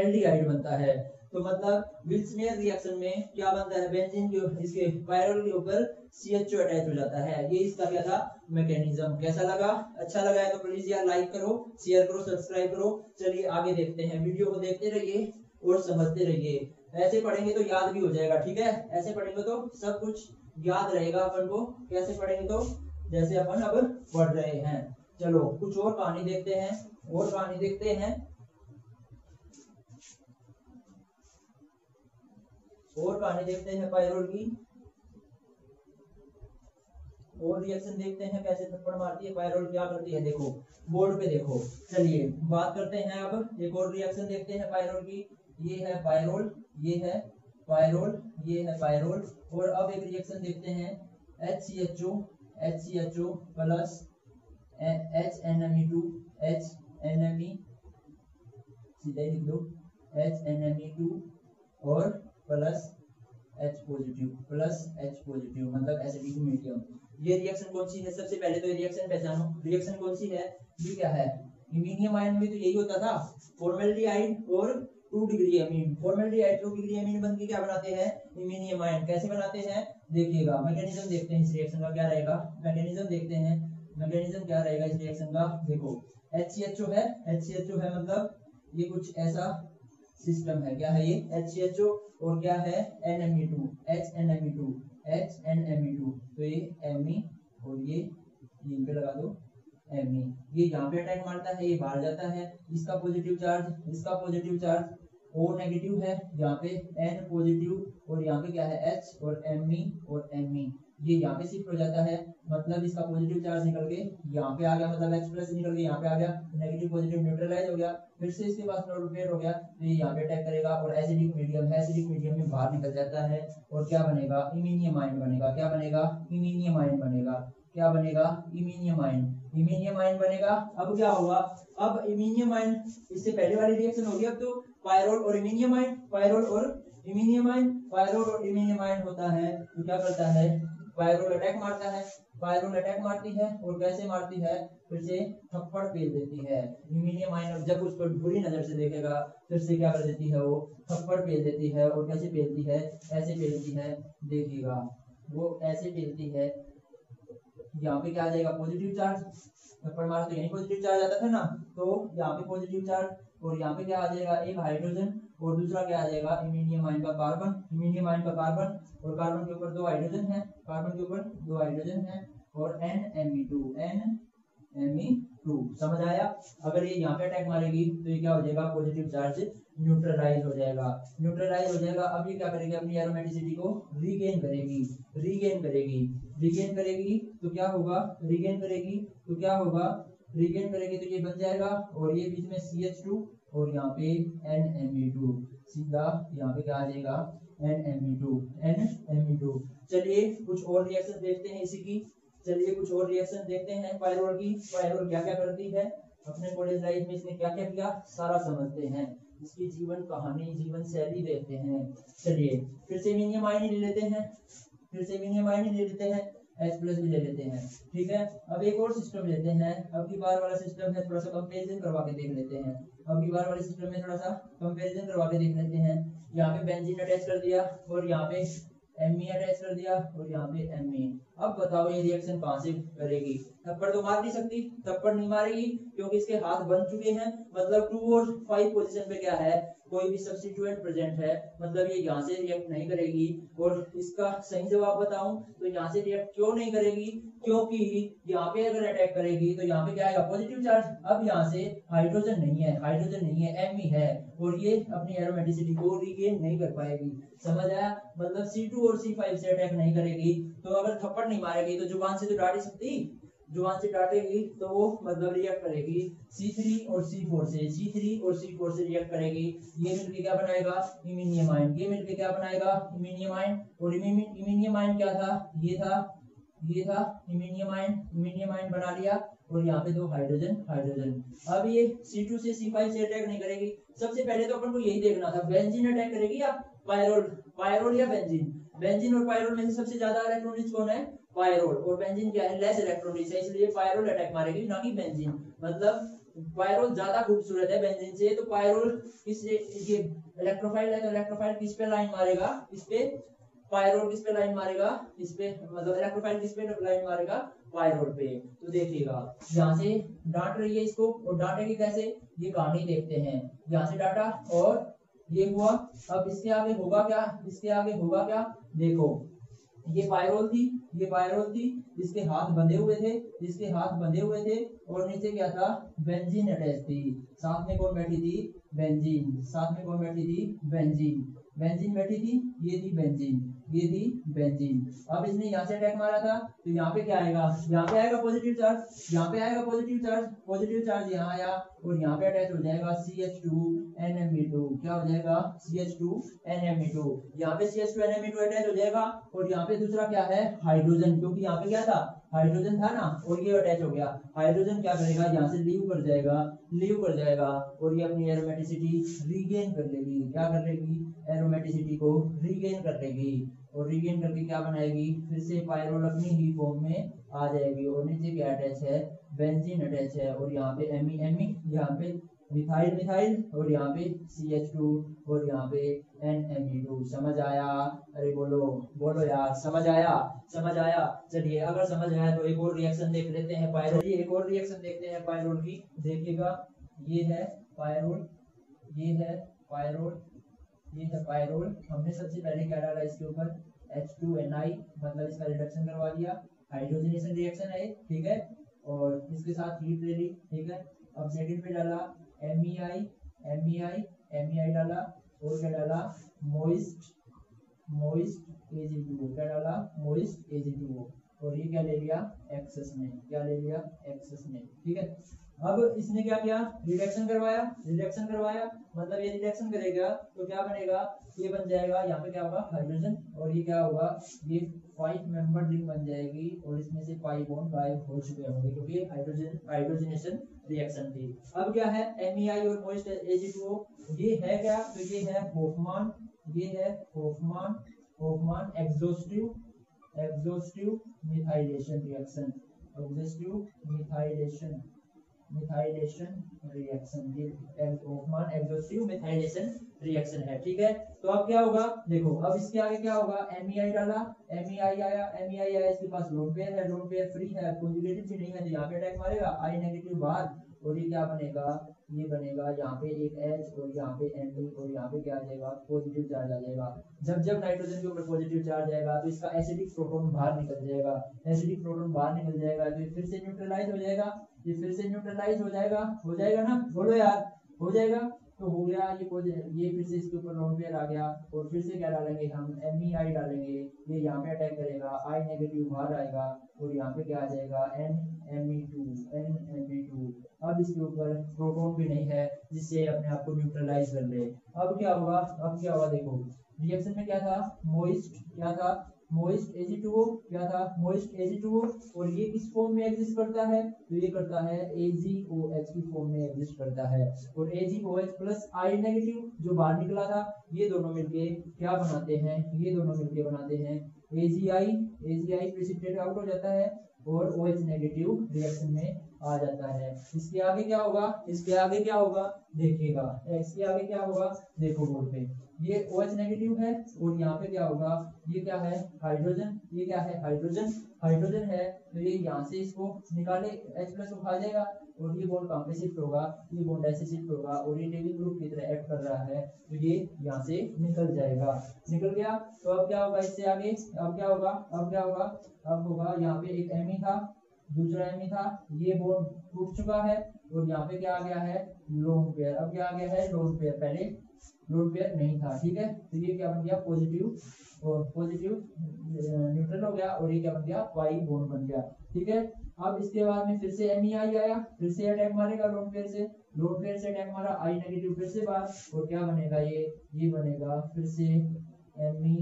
एल्डिहाइड बनता है। तो मतलब विल्समेयर रिएक्शन में क्या बनता है बेंजीन जो इसके पायरोल के ऊपर सी एच ओ अटैच हो जाता है। ये इसका क्या था मैकेनिज्म। कैसा लगा, अच्छा लगा है तो प्लीज यार लाइक करो, शेयर करो, सब्सक्राइब करो। चलिए आगे देखते हैं, वीडियो को देखते रहिए और समझते रहिए। ऐसे पढ़ेंगे तो याद भी हो जाएगा, ठीक है, ऐसे पढ़ेंगे तो सब कुछ याद रहेगा अपन को। कैसे पढ़ेंगे तो जैसे अपन अब पढ़ रहे हैं। चलो कुछ और कहानी देखते हैं, और कहानी देखते हैं, और कहानी देखते हैं पायरोल की, और रिएक्शन देखते हैं कैसे थप्पड़ मारती है पायरोल, क्या करती है, देखो बोर्ड पे देखो। चलिए बात करते हैं अब एक और रिएक्शन देखते हैं पायरोल की। ये है पायरोल, ये है पायरोल, ये है पायरोल, और अब एक रिएक्शन देखते हैं H C H O, H C H O plus H N M E two, H N M E सीधा लिख दो H N M E two और plus H positive, plus H positive मतलब एसिडिक मीडियम। ये reaction कौन सी है, सबसे पहले तो रिएक्शन पहचानो, रिएक्शन कौन सी है, ये क्या है इमीनियम आयन में तो यही होता था फॉर्मेल्डिहाइड और two degree amine, formaldehyde two degree amine बनके क्या बनाते हैं इमीनियम आयन। कैसे बनाते हैं देखिएगा, मैकेनिज्म देखते हैं इस रिएक्शन का क्या रहेगा, मैकेनिज्म देखते हैं, मैकेनिज्म क्या रहेगा इस रिएक्शन का। देखो एच सी एच ओ है, एच सी एच ओ है मतलब ये कुछ ऐसा सिस्टम है, क्या है ये एच सी एच ओ और क्या है N M E two, H N M E two, H N M E two, तो ये Me और ये इन पे लगा दो Me, ये यहाँ पे अटैक मारता है, ये बाहर जाता है, इसका पॉजिटिव चार्ज, इसका पॉजिटिव चार्ज O नेगेटिव है, यहाँ पे N पॉजिटिव और यहाँ पे क्या है H और Me और Me, ये यहाँ पे शिफ्ट हो जाता है मतलब इसका पॉजिटिव चार्ज निकल के यहाँ पे आ गया मतलब H प्लस निकल के यहाँ पे आ गया, नेगेटिव पॉजिटिव न्यूट्रलाइज हो गया, फिर से इसके पास लोड पेयर हो गया तो ये यहाँ पे अटैक करेगा और एसिडिक मीडियम है, एसिडिक मीडियम में बाहर निकल जाता है और क्या बनेगा इमीनियम आयन बनेगा। क्या बनेगा इमीनियम आयन बनेगा, क्या बनेगा इमीनियम आयन, इमीनियम आयन बनेगा। अब क्या होगा, अब इमीनियम आयन, इससे पहले वाली रिएक्शन होगी अब तो पायरोल और इमीनियम आयन, पायरोल और इमीनियम आयन, पायरोल और इमीनियम आयन होता है तो क्या करता है पायरोल अटैक मारता है, पायरोल अटैक मारती है और कैसे मारती है फिर से थप्पड़ फेर देती है। इमीनियम आयन जब उसको बुरी नजर से देखेगा फिर से क्या कर देती है वो थप्पड़ फेर देती है और कैसे फेरती है ऐसे फेरती है, देखिएगा वो ऐसे फेरती है। यहाँ पे क्या आ जाएगा पॉजिटिव चार्ज, थप्पड़ मारा तो यही पॉजिटिव चार्ज आता था ना, तो यहाँ पे पॉजिटिव चार्ज और यहाँ पे क्या आ जाएगा एक हाइड्रोजन और दूसरा क्या आ जाएगा इमीनियम आयन का कार्बन, इमीनियम आयन का कार्बन, और कार्बन के ऊपर दो हाइड्रोजन है, कार्बन के ऊपर दो हाइड्रोजन है और N M E two, N M E two. समझ आया। अगर ये यहाँ पे अटैक मारेगी तो ये क्या हो जाएगा पॉजिटिव चार्ज न्यूट्रलाइज हो जाएगा, न्यूट्रलाइज हो जाएगा। अब ये क्या करेगी अपनी एरोमेटिसिटी को रीगेन करेगी, रीगेन करेगी, रीगेन करेगी तो क्या होगा, रीगेन करेगी तो क्या होगा, रीगेन करेगी तो ये बन जाएगा और ये बीच में सी एच टू और यहाँ पे एन एम ई टू, सीधा यहाँ पे क्या आ जाएगा N M E two, N M E two. चलिए कुछ और रिएक्शन देखते हैं इसी की, चलिए कुछ और रिएक्शन देखते हैं पायरोल की। पायरोल क्या क्या करती है, अपने कॉलेज लाइफ में इसने क्या क्या किया सारा समझते हैं। इसके जीवन कहानी जीवन शैली देते हैं। चलिए फिर से मीनिंग मायने ले लेते हैं, फिर से मीनिंग मायने ले लेते हैं, एच प्लस भी ले लेते हैं, ठीक है। अब एक और सिस्टम लेते हैं, अब की बार वाला सिस्टम है, थोड़ा सा कंपैरिजन करवा के देख लेते हैं। अब की बार वाले सिस्टम में थोड़ा सा कंपैरिजन करवा के देख लेते हैं। यहाँ पे बेंजीन अटैच कर दिया और यहाँ पे एमई अटैच कर दिया और यहाँ पे एमई। अब बताओ ये रिएक्शन कहाँ से करेगी? थप्पड़ तो मार नहीं सकती, थप्पड़ नहीं मारेगी क्योंकि इसके हाथ बन चुके हैं। मतलब टू और फाइव पोजीशन पे क्या है, कोई भी सब्स्टिट्यूएंट प्रेजेंट है, मतलब ये यहाँ से रिएक्ट नहीं करेगी। और इसका सही जवाब बताऊं तो यहाँ से रिएक्ट क्यों नहीं करेगी, क्योंकि यहाँ पे अगर अटैक करेगी तो यहाँ पे क्या आएगा, पॉजिटिव चार्ज। अब यहाँ से हाइड्रोजन नहीं है, हाइड्रोजन नहीं है, एमई है और ये अपनी एरोमेटिसिटी को रिगेन नहीं कर पाएगी। समझ आया? मतलब सी टू और सी फाइव से अटैक नहीं करेगी। तो अगर थप्पड़ नहीं मारेगी तो जुबान से तो डांट ही सकती, जुबान से डांटेगी तो वो मतलब रिएक्ट करेगी सी थ्री और सी फोर से, सी थ्री और सी फोर से रिएक्ट करेगी। ये मिलके क्या बनाएगा, इमीनियम आयन। ये मिलके क्या बनाएगा, इमीनियम आयन। और इमीनियम आयन क्या था, ये था, ये था इमीनियम आयन। इमीनियम आयन बना लिया और यहाँ पे दो हाइड्रोजन हाइड्रोजन। अब ये सी टू से सी फाइव से अटैक नहीं करेगी। सबसे पहले तो अपन को यही देखना था, बेंजीन अटैक करेगी या पायरोल, पायरोल या बेंजीन। बेंजीन और पायरोल में से सबसे ज्यादा इलेक्ट्रॉनिक्स कौन है, पायरोल। और बेंजीन क्या है, लेस इलेक्ट्रॉनिक्स है, इसलिए पायरोल अटैक मारेगी ना कि बेंजीन। मतलब पायरोल ज्यादा खूबसूरत है बेंजीन से, तो पायरोल इस ये इलेक्ट्रोफाइल है, तो इलेक्ट्रोफाइल किस पे लाइन मारेगा, इस पे। पायरोल किस पे लाइन मारेगा, इस पे। मतलब इलेक्ट्रोफाइल किस पे लाइन मारेगा, पायरोल पे। तो देखिएगा यहाँ से डांट रही है इसको, और डांटेगी कैसे, ये कहानी देखते हैं। यहाँ से डाटा और ये हुआ। अब इसके आगे होगा क्या, इसके आगे होगा क्या, देखो ये पायरोल थी, ये पायरोल थी, इसके हाथ बंधे हुए थे, इसके हाथ बंधे हुए थे और नीचे क्या था, बेंजीन अटैच थी। साथ में कौन बैठी थी, बेंजीन। साथ में कौन बैठी थी, बेंजीन। बेंजीन बैठी थी, ये थी बेंजीन, ये थी बेंजीन। अब इसने यहाँ से अटैक मारा था तो यहाँ पे क्या आएगा, यहाँ पे आएगा पॉजिटिव चार्ज, यहाँ पे आएगा पॉजिटिव चार्ज। पॉजिटिव चार्ज यहाँ आया और यहाँ पे अटैच हो जाएगा C H two N M E two. क्या हो जाएगा, C H two N M E two. यहाँ पे C H two N M E two attach हो जाएगा और यहाँ पे दूसरा क्या है, हाइड्रोजन, क्योंकि यहाँ पे क्या था, हाइड्रोजन था ना, और ये अटैच हो गया। हाइड्रोजन क्या करेगा, यहाँ से लीव कर जाएगा, लीव कर जाएगा और ये अपनी एरोमेटिसिटी रीगेन कर लेगी। क्या कर लेगी, एरोमेटिसिटी को रीगेन कर लेगी। और रीगेन करके क्या बनाएगी, फिर से पायरोल अपनी ही फॉर्म में आ जाएगी। और नीचे क्या अटैच है, बेंजीन अटैच है और यहाँ पे एमी एमी, यहाँ पे मिथाइल मिथाइल और यहाँ पे सी एच टू और यहाँ पे एन एम ई टू। समझ आया? अरे बोलो बोलो यार, समझ आया, समझ आया। चलिए अगर समझ आया तो एक और रिएक्शन देख लेते हैं पायरोल। एक और रिएक्शन देखते हैं पायरोल की। देखिएगा ये है पायरोल, ये है पायरोल, ये है पायरोल। हमने सबसे पहले क्या डाला इसके ऊपर, एच टू एन आई, मतलब इसका रिडक्शन करवा दिया, हाइड्रोजनेशन रिएक्शन है, ठीक है। और इसके साथ हीट ले ली, ठीक है। अब सेकंड पे डाला M E I, M E I, M E I डाला और क्या डाला, moist moist A G two O. क्या डाला, मोइस्ट ए जी टू ओ। और ये क्या ले लिया, एक्सेस में। क्या ले लिया, एक्सेस में, ठीक है। अब इसने क्या किया, रिडक्शन करवाया, रिडक्शन करवाया, मतलब ये रिडक्शन करेगा तो क्या बनेगा, ये बन जाएगा, यहाँ पे क्या होगा, हाइड्रोजन। और ये क्या होगा, ये फाइव मेंबर रिंग बन जाएगी और इसमें से पाइप ऑन गायब हो चुके होंगे क्योंकि हाइड्रोजन हाइड्रोजनेशन रिएक्शन थी। अब क्या है, एम ई आई और मोइस्ट ए जी टू ओ, ये है क्या, तो ये है होफमान, ये है Hofmann Hofmann exhaustive exhaustive methylation reaction, exhaustive methylation methylation reaction Hofmann exhaustive methylation reaction है, ठीक है। तो अब क्या होगा, देखो अब इसके आगे क्या होगा, एम ई आई डाला, एम ई आई आया, एम ई आई आया, इसके पास लोन पेयर है, लोन पेयर फ्री है, कोंजुगेटेड भी नहीं है, तो यहाँ पे अटैक मारेगा, आई नेगेटिव बाहर। और ये क्या बनेगा, ये बनेगा यहाँ पे एक H और यहाँ पे एम ई और यहाँ पे क्या आ जाएगा, पॉजिटिव चार्ज आ जाएगा। जब जब नाइट्रोजन के ऊपर पॉजिटिव चार्ज आएगा तो इसका एसिडिक प्रोटॉन बाहर निकल जाएगा, एसिडिक प्रोटॉन बाहर निकल जाएगा तो ये फिर से न्यूट्रलाइज हो जाएगा, ये फिर से न्यूट्रलाइज हो जाएगा, हो जाएगा ना, बोलो यार, हो जाएगा। तो हो गया ये ये फिर से इसके ऊपर लोन पेयर आ गया और फिर से क्या डालेंगे हम, एम ई आई डालेंगे। ये यहाँ पे अटैक करेगा, आई नेगेटिव बाहर आएगा और यहाँ पे क्या आ जाएगा, N M E two N M E two. अब इसके ऊपर प्रोटॉन भी नहीं है जिससे अपने आप को न्यूट्रलाइज कर ले। अब क्या होगा, अब क्या होगा, देखो रिएक्शन में क्या था, मोइस्ट क्या था, मोइस्ट एजी टू ओ, क्या था मोइस्ट एजी टू ओ, और ये किस फॉर्म में एग्जिस्ट करता है, तो ये करता है ए जी ओ एच की फॉर्म में एग्जिस्ट करता है। और A G O H plus iron negative जो बाहर निकला था, ये दोनों मिलके क्या बनाते हैं, ये दोनों मिलके बनाते हैं A G I, A G I precipitate out हो जाता है और OH नेगेटिव रिएक्शन में आ जाता है। इसके आगे क्या होगा, इसके आगे क्या होगा देखेगा, इसके आगे क्या होगा देखो बोर्ड पे, ये OH नेगेटिव है और यहाँ पे क्या होगा, ये क्या है हाइड्रोजन, ये क्या है हाइड्रोजन, हाइड्रोजन है तो ये यहाँ से इसको निकाले H प्लस को खा जाएगा और ये बॉन्ड कहाँ पे शिफ्ट होगा, ये बॉन्ड ऐसे शिफ्ट होगा और ये टेबल ग्रुप की तरह एक्ट कर रहा है तो ये यहाँ से निकल जाएगा, निकल गया। तो अब क्या होगा इससे आगे, अब क्या होगा, अब क्या होगा, अब होगा यहाँ पे एक एमी था, दूसरा एमी था, ये बॉन्ड टूट चुका है और यहाँ पे क्या आ गया है लोन पेयर, अब क्या आ गया है लोन पेयर, पहले लोन पेयर नहीं था, ठीक है। तो ये क्या बन गया पॉजिटिव और पॉजिटिव न्यूट्रल हो गया और ये क्या बन गया पाई बॉन्ड बन गया, ठीक है। अब इसके बाद में फिर से एमी आई आया, फिर से अटैक मारेगा लोन पेयर से, लोन पेयर से अटैक मारा आई नेगेटिव फिर से बार, और क्या बनेगा ये, ये बनेगा फिर से एमी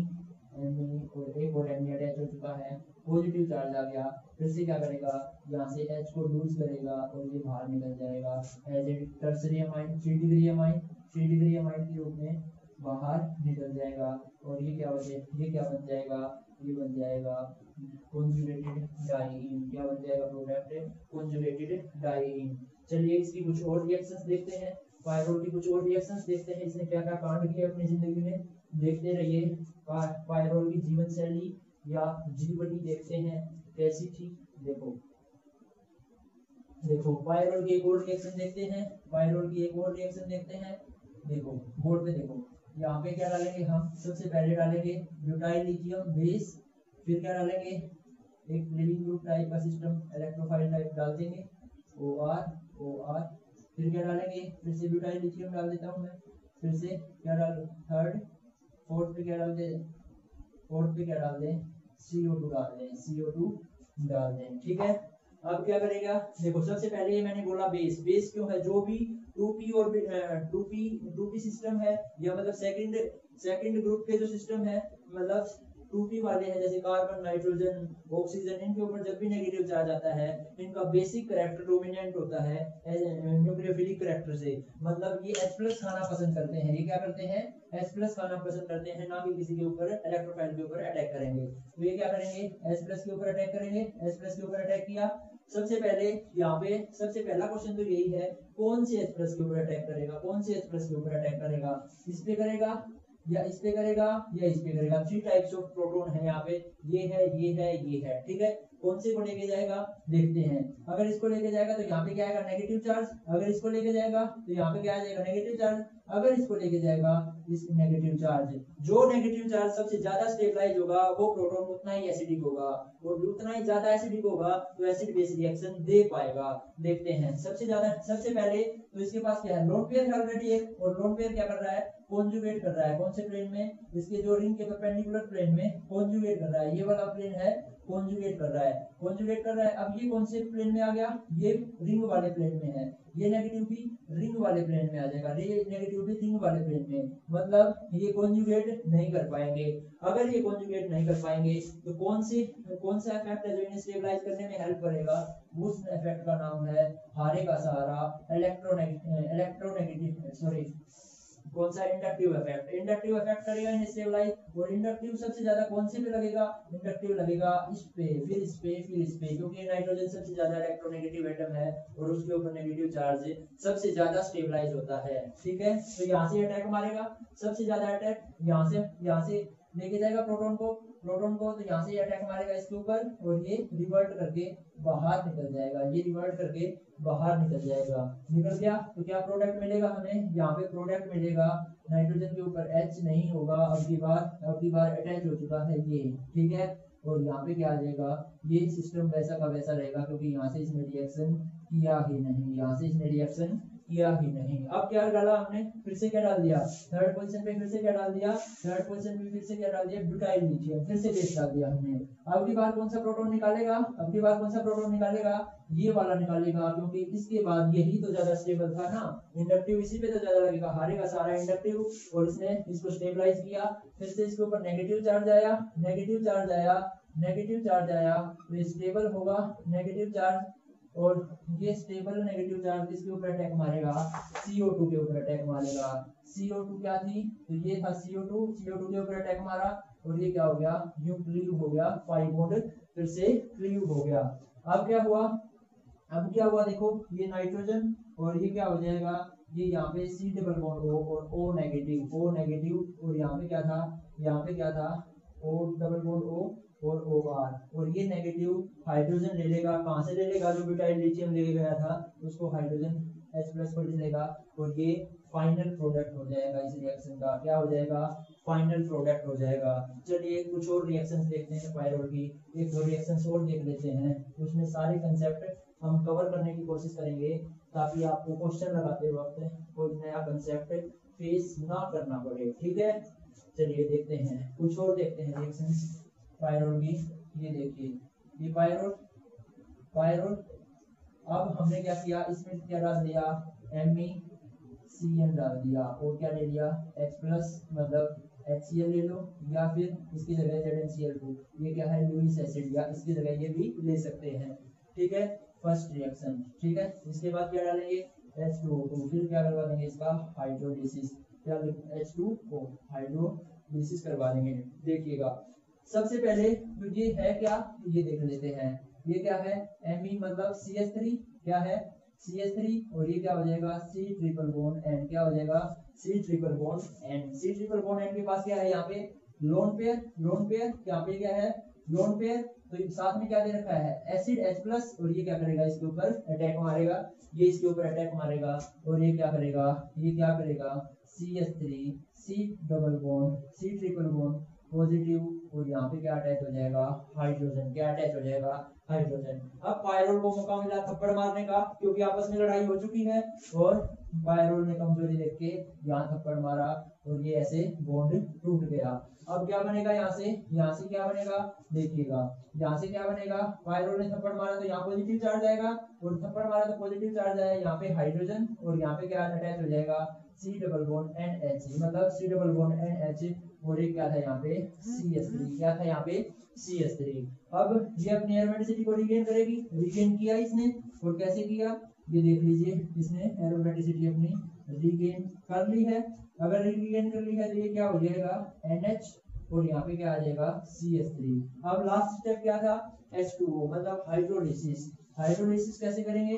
एमी और एक और एमी अटैच हो चुका है, पॉजिटिव चार्ज आ गया, फिर से क्या करेगा यहाँ से H को लूज करेगा और ये बाहर निकल जाएगा as a tertiary amine, three degree amine, three degree amine के रूप में बाहर निकल जाएगा और ये क्या बने, ये क्या बन जाएगा, ये बन जाएगा कॉन्जुगेटेड डाइईन, क्या बन जाएगा प्रोडक्ट है कॉन्जुगेटेड डाइईन। चलिए इसकी कुछ और रिएक्शंस देखते हैं, पायरोल की कुछ और रिएक्शंस देखते हैं, इसने क्या क्या कांड किया अपनी जिंदगी में, देखते रहिए। पायरोल की जीवन शैली या जीवनी देखते हैं कैसी थी, देखो देखो पायरोल की एक और रिएक्शन देखते हैं, पायरोल की एक और रिएक्शन देखते हैं, देखो बोर्ड पे देखो, यहाँ पे क्या डालेंगे हम, सबसे पहले डालेंगे ब्यूटाइल लिथियम बेस, फिर क्या डालेंगे एक क्लीनिंग ग्रुप टाइप का सिस्टम इलेक्ट्रोफाइल टाइप डाल देंगे O R O R, फिर क्या डालेंगे फिर से ब्यूटाइल लिथियम डाल देता हूँ मैं, फिर से क्या डाल थर्ड फोर्थ पे क्या डाल दें, फोर्थ पे क्या डाल दें C O टू डाल दें, C O टू डाल दें, ठीक है। अब क्या करेगा देखो, सबसे पहले ये मैंने बोला बेस, बेस क्यों है, जो भी टू पी और two P two P system है या मतलब सेकंड सेकंड ग्रुप के जो सिस्टम है मतलब टू पी वाले हैं जैसे कार्बन नाइट्रोजन ऑक्सीजन, इनके ऊपर जब भी नेगेटिव चार्ज आता है इनका बेसिक कैरेक्टर डोमिनेंट होता है न्यूक्लियोफिलिक कैरेक्टर से, मतलब ये H+ खाना पसंद करते हैं, ये क्या करते हैं H+ खाना पसंद करते हैं, ना कि किसी के ऊपर इलेक्ट्रोफाइल के ऊपर अटैक करेंगे। तो ये क्या करेंगे H+ के ऊपर अटैक करेंगे, H+ के ऊपर अटैक किया, सबसे पहले यहाँ पे सबसे पहला क्वेश्चन तो यही है कौन से H+ के ऊपर अटैक करेगा, कौन से H+ के ऊपर अटैक करेगा, इस पे करेगा या इस पे करेगा या इस पे करेगा, थ्री टाइप्स ऑफ प्रोटॉन है यहाँ पे, ये है ये है ये है, ठीक है। कौन से को लेके जाएगा देखते हैं, अगर इसको लेके जाएगा तो यहाँ पे क्या आएगा नेगेटिव चार्ज, अगर इसको लेके जाएगा तो यहाँ पे क्या आ जाएगा नेगेटिव चार्ज, अगर इसको लेके जाएगा इस नेगेटिव चार्ज, जो नेगेटिव चार्ज सबसे ज्यादा स्टेबलाइज होगा वो प्रोटॉन उतना ही एसिडिक होगा और उतना ही ज्यादा एसिडिक होगा तो एसिड बेस रिएक्शन दे पाएगा। देखते हैं सबसे ज्यादा, सबसे पहले तो इसके पास क्या है लोन पेयर ऑलरेडी है और लोन पेयर क्या कर रहा है कॉन्जुगेट कर रहा है, कौन से प्लेन में, इसके जो रिंग के परपेंडिकुलर प्लेन में कॉन्जुगेट कर रहा है, ये वाला प्लेन है कॉन्जुगेट कर रहा है, कॉन्जुगेट कर रहा है। अब ये कौन से प्लेन में आ गया, ये रिंग वाले प्लेन में है, ये नेगेटिव भी रिंग वाले प्लेन में आ जाएगा, ये नेगेटिव भी रिंग वाले प्लेन में, मतलब ये कॉन्जुगेट नहीं कर पाएंगे। अगर ये कॉन्जुगेट नहीं कर पाएंगे तो कौन से कौन सा इफेक्ट है जो इन्हें स्टेबलाइज करने में हेल्प करेगा, उस इफेक्ट का नाम है हारे का सहारा इलेक्ट्रोनेगेटिव इलेक्ट्रोनेगेटिव सॉरी कौन सा इंडक्टिव इफेक्ट, इंडक्टिव इफेक्ट करेगा इन्हें स्टेबलाइज। और इंडक्टिव सबसे ज्यादा कौन से पे लगेगा, इंडक्टिव लगेगा इस पे फिर इस पे फिर इस पे, क्योंकि नाइट्रोजन सबसे ज्यादा इलेक्ट्रोनेगेटिव एटम है और उसके ऊपर नेगेटिव चार्ज सबसे ज्यादा स्टेबलाइज होता है, ठीक है। तो यहाँ से अटैक मारेगा, सबसे ज्यादा अटैक यहाँ से यहाँ से लेके जाएगा प्रोटॉन को, प्रोटॉन को तो यहाँ से अटैक मारेगा इसके ऊपर और ये रिवर्ट करके बाहर निकल जाएगा, ये रिवर्ट करके बाहर निकल जाएगा, निकल गया। तो क्या प्रोडक्ट मिलेगा हमें, यहाँ पे प्रोडक्ट मिलेगा नाइट्रोजन के ऊपर H नहीं होगा, अब की बार अब की बार अटैच हो चुका है ये, ठीक है। और यहाँ पे क्या आ जाएगा, ये सिस्टम वैसा का वैसा रहेगा क्योंकि यहाँ से इसने रिएक्शन किया ही नहीं, यहाँ से इसने रिएक्शन किया ही नहीं। अब क्या डाला हमने, फिर से क्या डाल दिया थर्ड पोजीशन पे, फिर से क्या डाल दिया थर्ड पोजीशन पे, फिर से क्या डाल दिया ब्यूटाइल लीथियम, फिर से बेस डाल दिया हमने। अब की बार कौन सा प्रोटॉन निकालेगा, अब की बार कौन सा प्रोटॉन निकालेगा, ये वाला निकालेगा, क्योंकि इसके बाद यही तो ज्यादा स्टेबल था ना, इंडक्टिव इसी पे तो ज्यादा लगेगा, हारेगा सारा इंडक्टिव। और इसने इसको स्टेबलाइज किया, फिर से इसके ऊपर नेगेटिव चार्ज आया, नेगेटिव चार्ज आया, नेगेटिव चार्ज आया, तो स्टेबल होगा नेगेटिव चार्ज, और ये स्टेबल नेगेटिव चार्ज इसके ऊपर अटैक मारेगा, सी ओ टू के ऊपर अटैक मारेगा। सी ओ टू क्या थी, तो ये था सी ओ टू, सी ओ टू के ऊपर अटैक मारा, और ये क्या हो गया, यू क्लीव हो गया, फाइव बॉन्ड फिर से क्लीव हो गया। अब क्या हुआ, अब क्या हुआ देखो, ये नाइट्रोजन और ये क्या हो जाएगा, ये यहाँ पे सी डबल बॉन्ड ओ और ओ नेगेटिव, ओ नेगेटिव, और यहाँ पे क्या था, यहाँ पे क्या था, ओ डबल बॉन्ड ओ और ओ आर, और ये नेगेटिव हाइड्रोजन ले लेगा, कहाँ से ले लेगा, जो ब्यूटाइल लिथियम ले गया था उसको हाइड्रोजन H प्लस पर ले लेगा, और ये फाइनल प्रोडक्ट हो जाएगा इस रिएक्शन का, क्या हो जाएगा, फाइनल प्रोडक्ट हो जाएगा। चलिए कुछ और रिएक्शंस देखते हैं पायरोल की, एक दो रिएक्शंस और देख लेते हैं, उसमें सारे कंसेप्ट हम कवर करने की कोशिश करेंगे ताकि आपको क्वेश्चन लगाते वक्त कोई नया कंसेप्ट फेस ना करना पड़े, ठीक है। चलिए देखते हैं, कुछ और देखते हैं रिएक्शंस पायरोल की। ये देखिए, ये पायरोल, पायरोल अब हमने क्या किया, इसमें क्या डाल दिया, एमी सी एन डाल दिया, और क्या ले लिया, H प्लस मतलब एच सी एल ले लो, या फिर इसकी जगह Z N C L two, ये क्या है लुईस एसिड, या इसकी जगह ये भी ले सकते हैं, ठीक है, फर्स्ट रिएक्शन, ठीक है। इसके बाद क्या डालेंगे, एच टू ओ टू, फिर क्या करवा देंगे इसका हाइड्रोलिसिस, क्या एच टू ओ हाइड्रोलिसिस करवा देंगे। देखिएगा सबसे पहले तो ये है क्या, ये देख लेते हैं, ये क्या है, एमी मतलब सी एस थ्री, क्या है सी एच थ्री, और ये क्या हो जाएगा सी ट्रिपल बॉन्ड एंड, क्या हो जाएगा C triple bond end, C triple bond end के पास क्या है, यहाँ पे लोन पेयर, लोन पेयर यहाँ पे क्या है, लोन पेयर, तो साथ में क्या दे रखा है एसिड H प्लस, और ये क्या करेगा इसके ऊपर अटैक मारेगा, ये इसके ऊपर अटैक मारेगा, और ये क्या करेगा, ये क्या करेगा C H three, C double bond, C triple bond positive, और यहाँ पे क्या अटैच हो जाएगा हाइड्रोजन, क्या अटैच हो जाएगा हाइड्रोजन। अब पायरोल को मौका मिला थप्पड़ मारने का, क्योंकि आपस में लड़ाई हो चुकी है, और पायरोल ने कमजोरी देख के यहाँ थप्पड़ मारा, और ये ऐसे बॉन्ड टूट गया। अब क्या बनेगा यहाँ से, यहाँ से क्या बनेगा, देखिएगा यहाँ से क्या बनेगा, पायरोल ने थप्पड़ मारा तो यहाँ पॉजिटिव चार्ज आएगा, और थप्पड़ मारा तो पॉजिटिव चार्ज आया यहाँ पे हाइड्रोजन, और यहाँ पे क्या अटैच हो जाएगा C double bond and H, मतलब C double bond and H, और एक क्या था यहाँ पे सी एच थ्री, क्या था यहाँ पे सी एच थ्री। अब ये अपनी एरोमेटिसिटी को रिगेन करेगी, रिगेन किया इसने, और कैसे किया ये देख लीजिए, इसने एरोमेटिसिटी अपनी रिगेन कर ली है। अगर रिगेन कर ली है तो ये क्या हो जाएगा एन एच, और यहाँ पे क्या आ जाएगा सी एच थ्री। अब लास्ट स्टेप क्या था, एच टू ओ मतलब हाइड्रोलिसिस। हाइड्रोलिसिस कैसे करेंगे,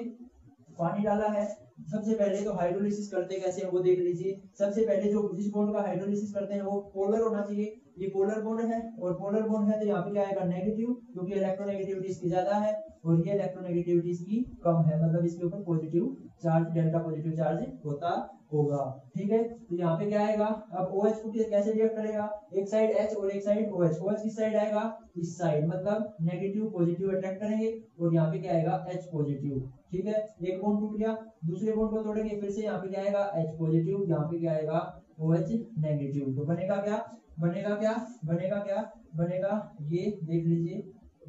पानी डाला है, सबसे पहले तो हाइड्रोलिसिस करते कैसे हैं वो देख लीजिए। सबसे पहले जो जिस बॉन्ड का हाइड्रोलिसिस करते हैं वो पोलर होना चाहिए, ये पोलर बॉन्ड है, और पोलर बॉन्ड है तो यहाँ पे क्या आएगा नेगेटिव, क्योंकि इलेक्ट्रोनेगेटिविटी इसकी ज्यादा है और ये इलेक्ट्रोनेगेटिविटी इसकी कम है, मतलब इसके ऊपर positive charge, delta positive charge होता होगा, ठीक है। तो यहाँ पे क्या आएगा, अब OH को कैसे रिएक्ट करेगा, एक साइड H और एक साइड OH, OH किस साइड आएगा, इस साइड, मतलब नेगेटिव पॉजिटिव अट्रैक्ट करेंगे, और यहाँ पे क्या आएगा H पॉजिटिव, ठीक है। एक बॉन्ड टूट गया, दूसरे बॉन्ड को तोड़ेंगे, फिर से यहाँ पे क्या आएगा H पॉजिटिव, यहाँ पे क्या आएगा OH नेगेटिव, तो बनेगा क्या, बनेगा क्या, बनेगा क्या, बनेगा ये देख लीजिए,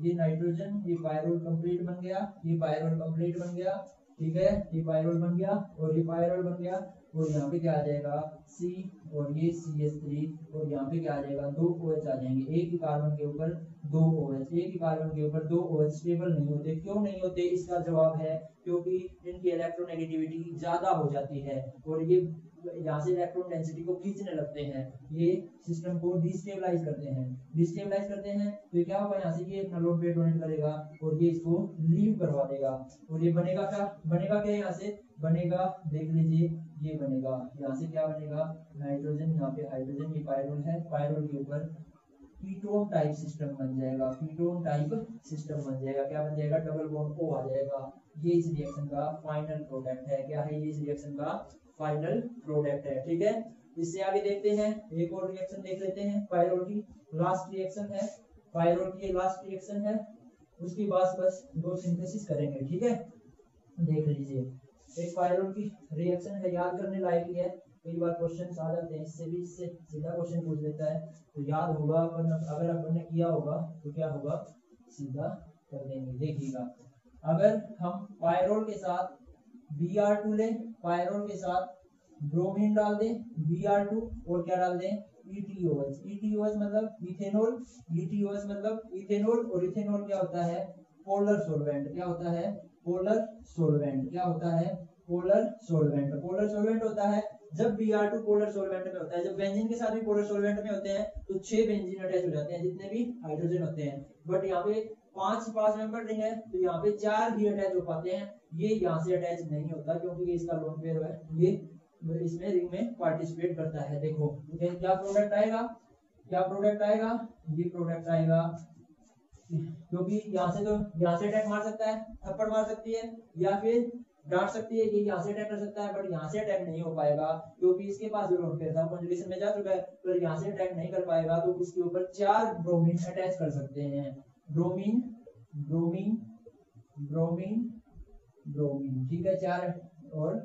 ये नाइट्रोजन, ये पायरोल कंप्लीट बन गया, ये पायरोल कंप्लीट बन गया, ठीक है, ये पायरोल बन गया, और ये पायरोल बन गया, और यहाँ पे क्या आ जाएगा C, और ये सी एच थ्री, और यहाँ पे क्या आ जाएगा दो OH आ जाएंगे, एक ही कार्बन के ऊपर दो OH, एक ही कार्बन के ऊपर दो OH स्टेबल नहीं होते। क्यों नहीं होते, इसका जवाब है क्योंकि इनकी इलेक्ट्रोनेगेटिविटी ज्यादा हो जाती है, और ये यहाँ से इलेक्ट्रॉन डेंसिटी को खींचने लगते हैं, ये सिस्टम को डिस्टेबलाइज करते हैं, डिस्टेबलाइज करते हैं तो क्या होगा, यहाँ से ये अपना लोन पेयर डोनेट करेगा, और ये इसको लीव करवा देगा, और ये बनेगा क्या, बनेगा क्या यहाँ से बनेगा, देख लीजिए ये बनेगा, यहाँ से क्या बनेगा नाइट्रोजन, यहाँ पे हाइड्रोजन, ये पायरोल है, पायरोल के ऊपर कीटोन टाइप सिस्टम बन जाएगा, कीटोन टाइप सिस्टम बन जाएगा, क्या बन जाएगा डबल बॉन्ड ओ आ जाएगा। ये इस रिएक्शन का फाइनल प्रोडक्ट है, क्या है ये इस रिएक्शन का फाइनल प्रोडक्ट है, ठीक है। इससे आगे देखते हैं, एक और रिएक्शन देख लेते हैं पायरोल की, लास्ट रिएक्शन है पायरोल की, लास्ट रिएक्शन है, उसके बाद बस दो सिंथेसिस करेंगे, ठीक है। देख लीजिए एक पायरोल की रिएक्शन है, याद करने लायक है, कई बार क्वेश्चन आ जाते हैं इससे भी, इससे सीधा क्वेश्चन पूछ देता है तो याद होगा, अगर आपने किया होगा तो क्या होगा सीधा कर देंगे, देखिएगा। अगर हम पायरोल के साथ बी आर टू ले, पायरोल के साथ ब्रोमीन डाल दें बी आर टू और क्या डाल दें E T O H. E T O H मतलब ethanol, E T O H मतलब इथेनॉल और इथेनॉल क्या होता है पोलर सॉल्वेंट, क्या होता है पोलर सॉल्वेंट, क्या होता है पोलर सॉल्वेंट। पोलर सॉल्वेंट होता है जब B R two polar solvent में होता है, जब बेंजीन के साथ भी पोलर सॉल्वेंट में होते हैं तो छह बेंजीन अटैच हो जाते हैं जितने भी हाइड्रोजन होते हैं, बट यहाँ पे पांच पास मेंबर रिंग है तो यहाँ पे चार ही अटैच हो पाते हैं, ये यहाँ से अटैच नहीं होता क्योंकि इसका लोन पेयर है, ये इसमें रिंग में पार्टिसिपेट करता है। देखो क्या प्रोडक्ट आएगा, क्या प्रोडक्ट आएगा, ये प्रोडक्ट आएगा क्योंकि यहाँ से तो यहाँ से अटैक मार सकता है, थप्पड़ मार सकती है या फिर डांट सकती है, ये यहाँ से अटैक कर सकता है बट यहाँ से अटैक नहीं हो पाएगा क्योंकि इसके पास लोन पेयर था, कॉन्जुगेशन में जा चुका है पर यहाँ से अटैक नहीं कर पाएगा, तो इसके ऊपर चार ब्रोमीन अटैच कर सकते हैं, ब्रोमीन ब्रोमीन ब्रोमीन ब्रोमीन, ठीक है चार, और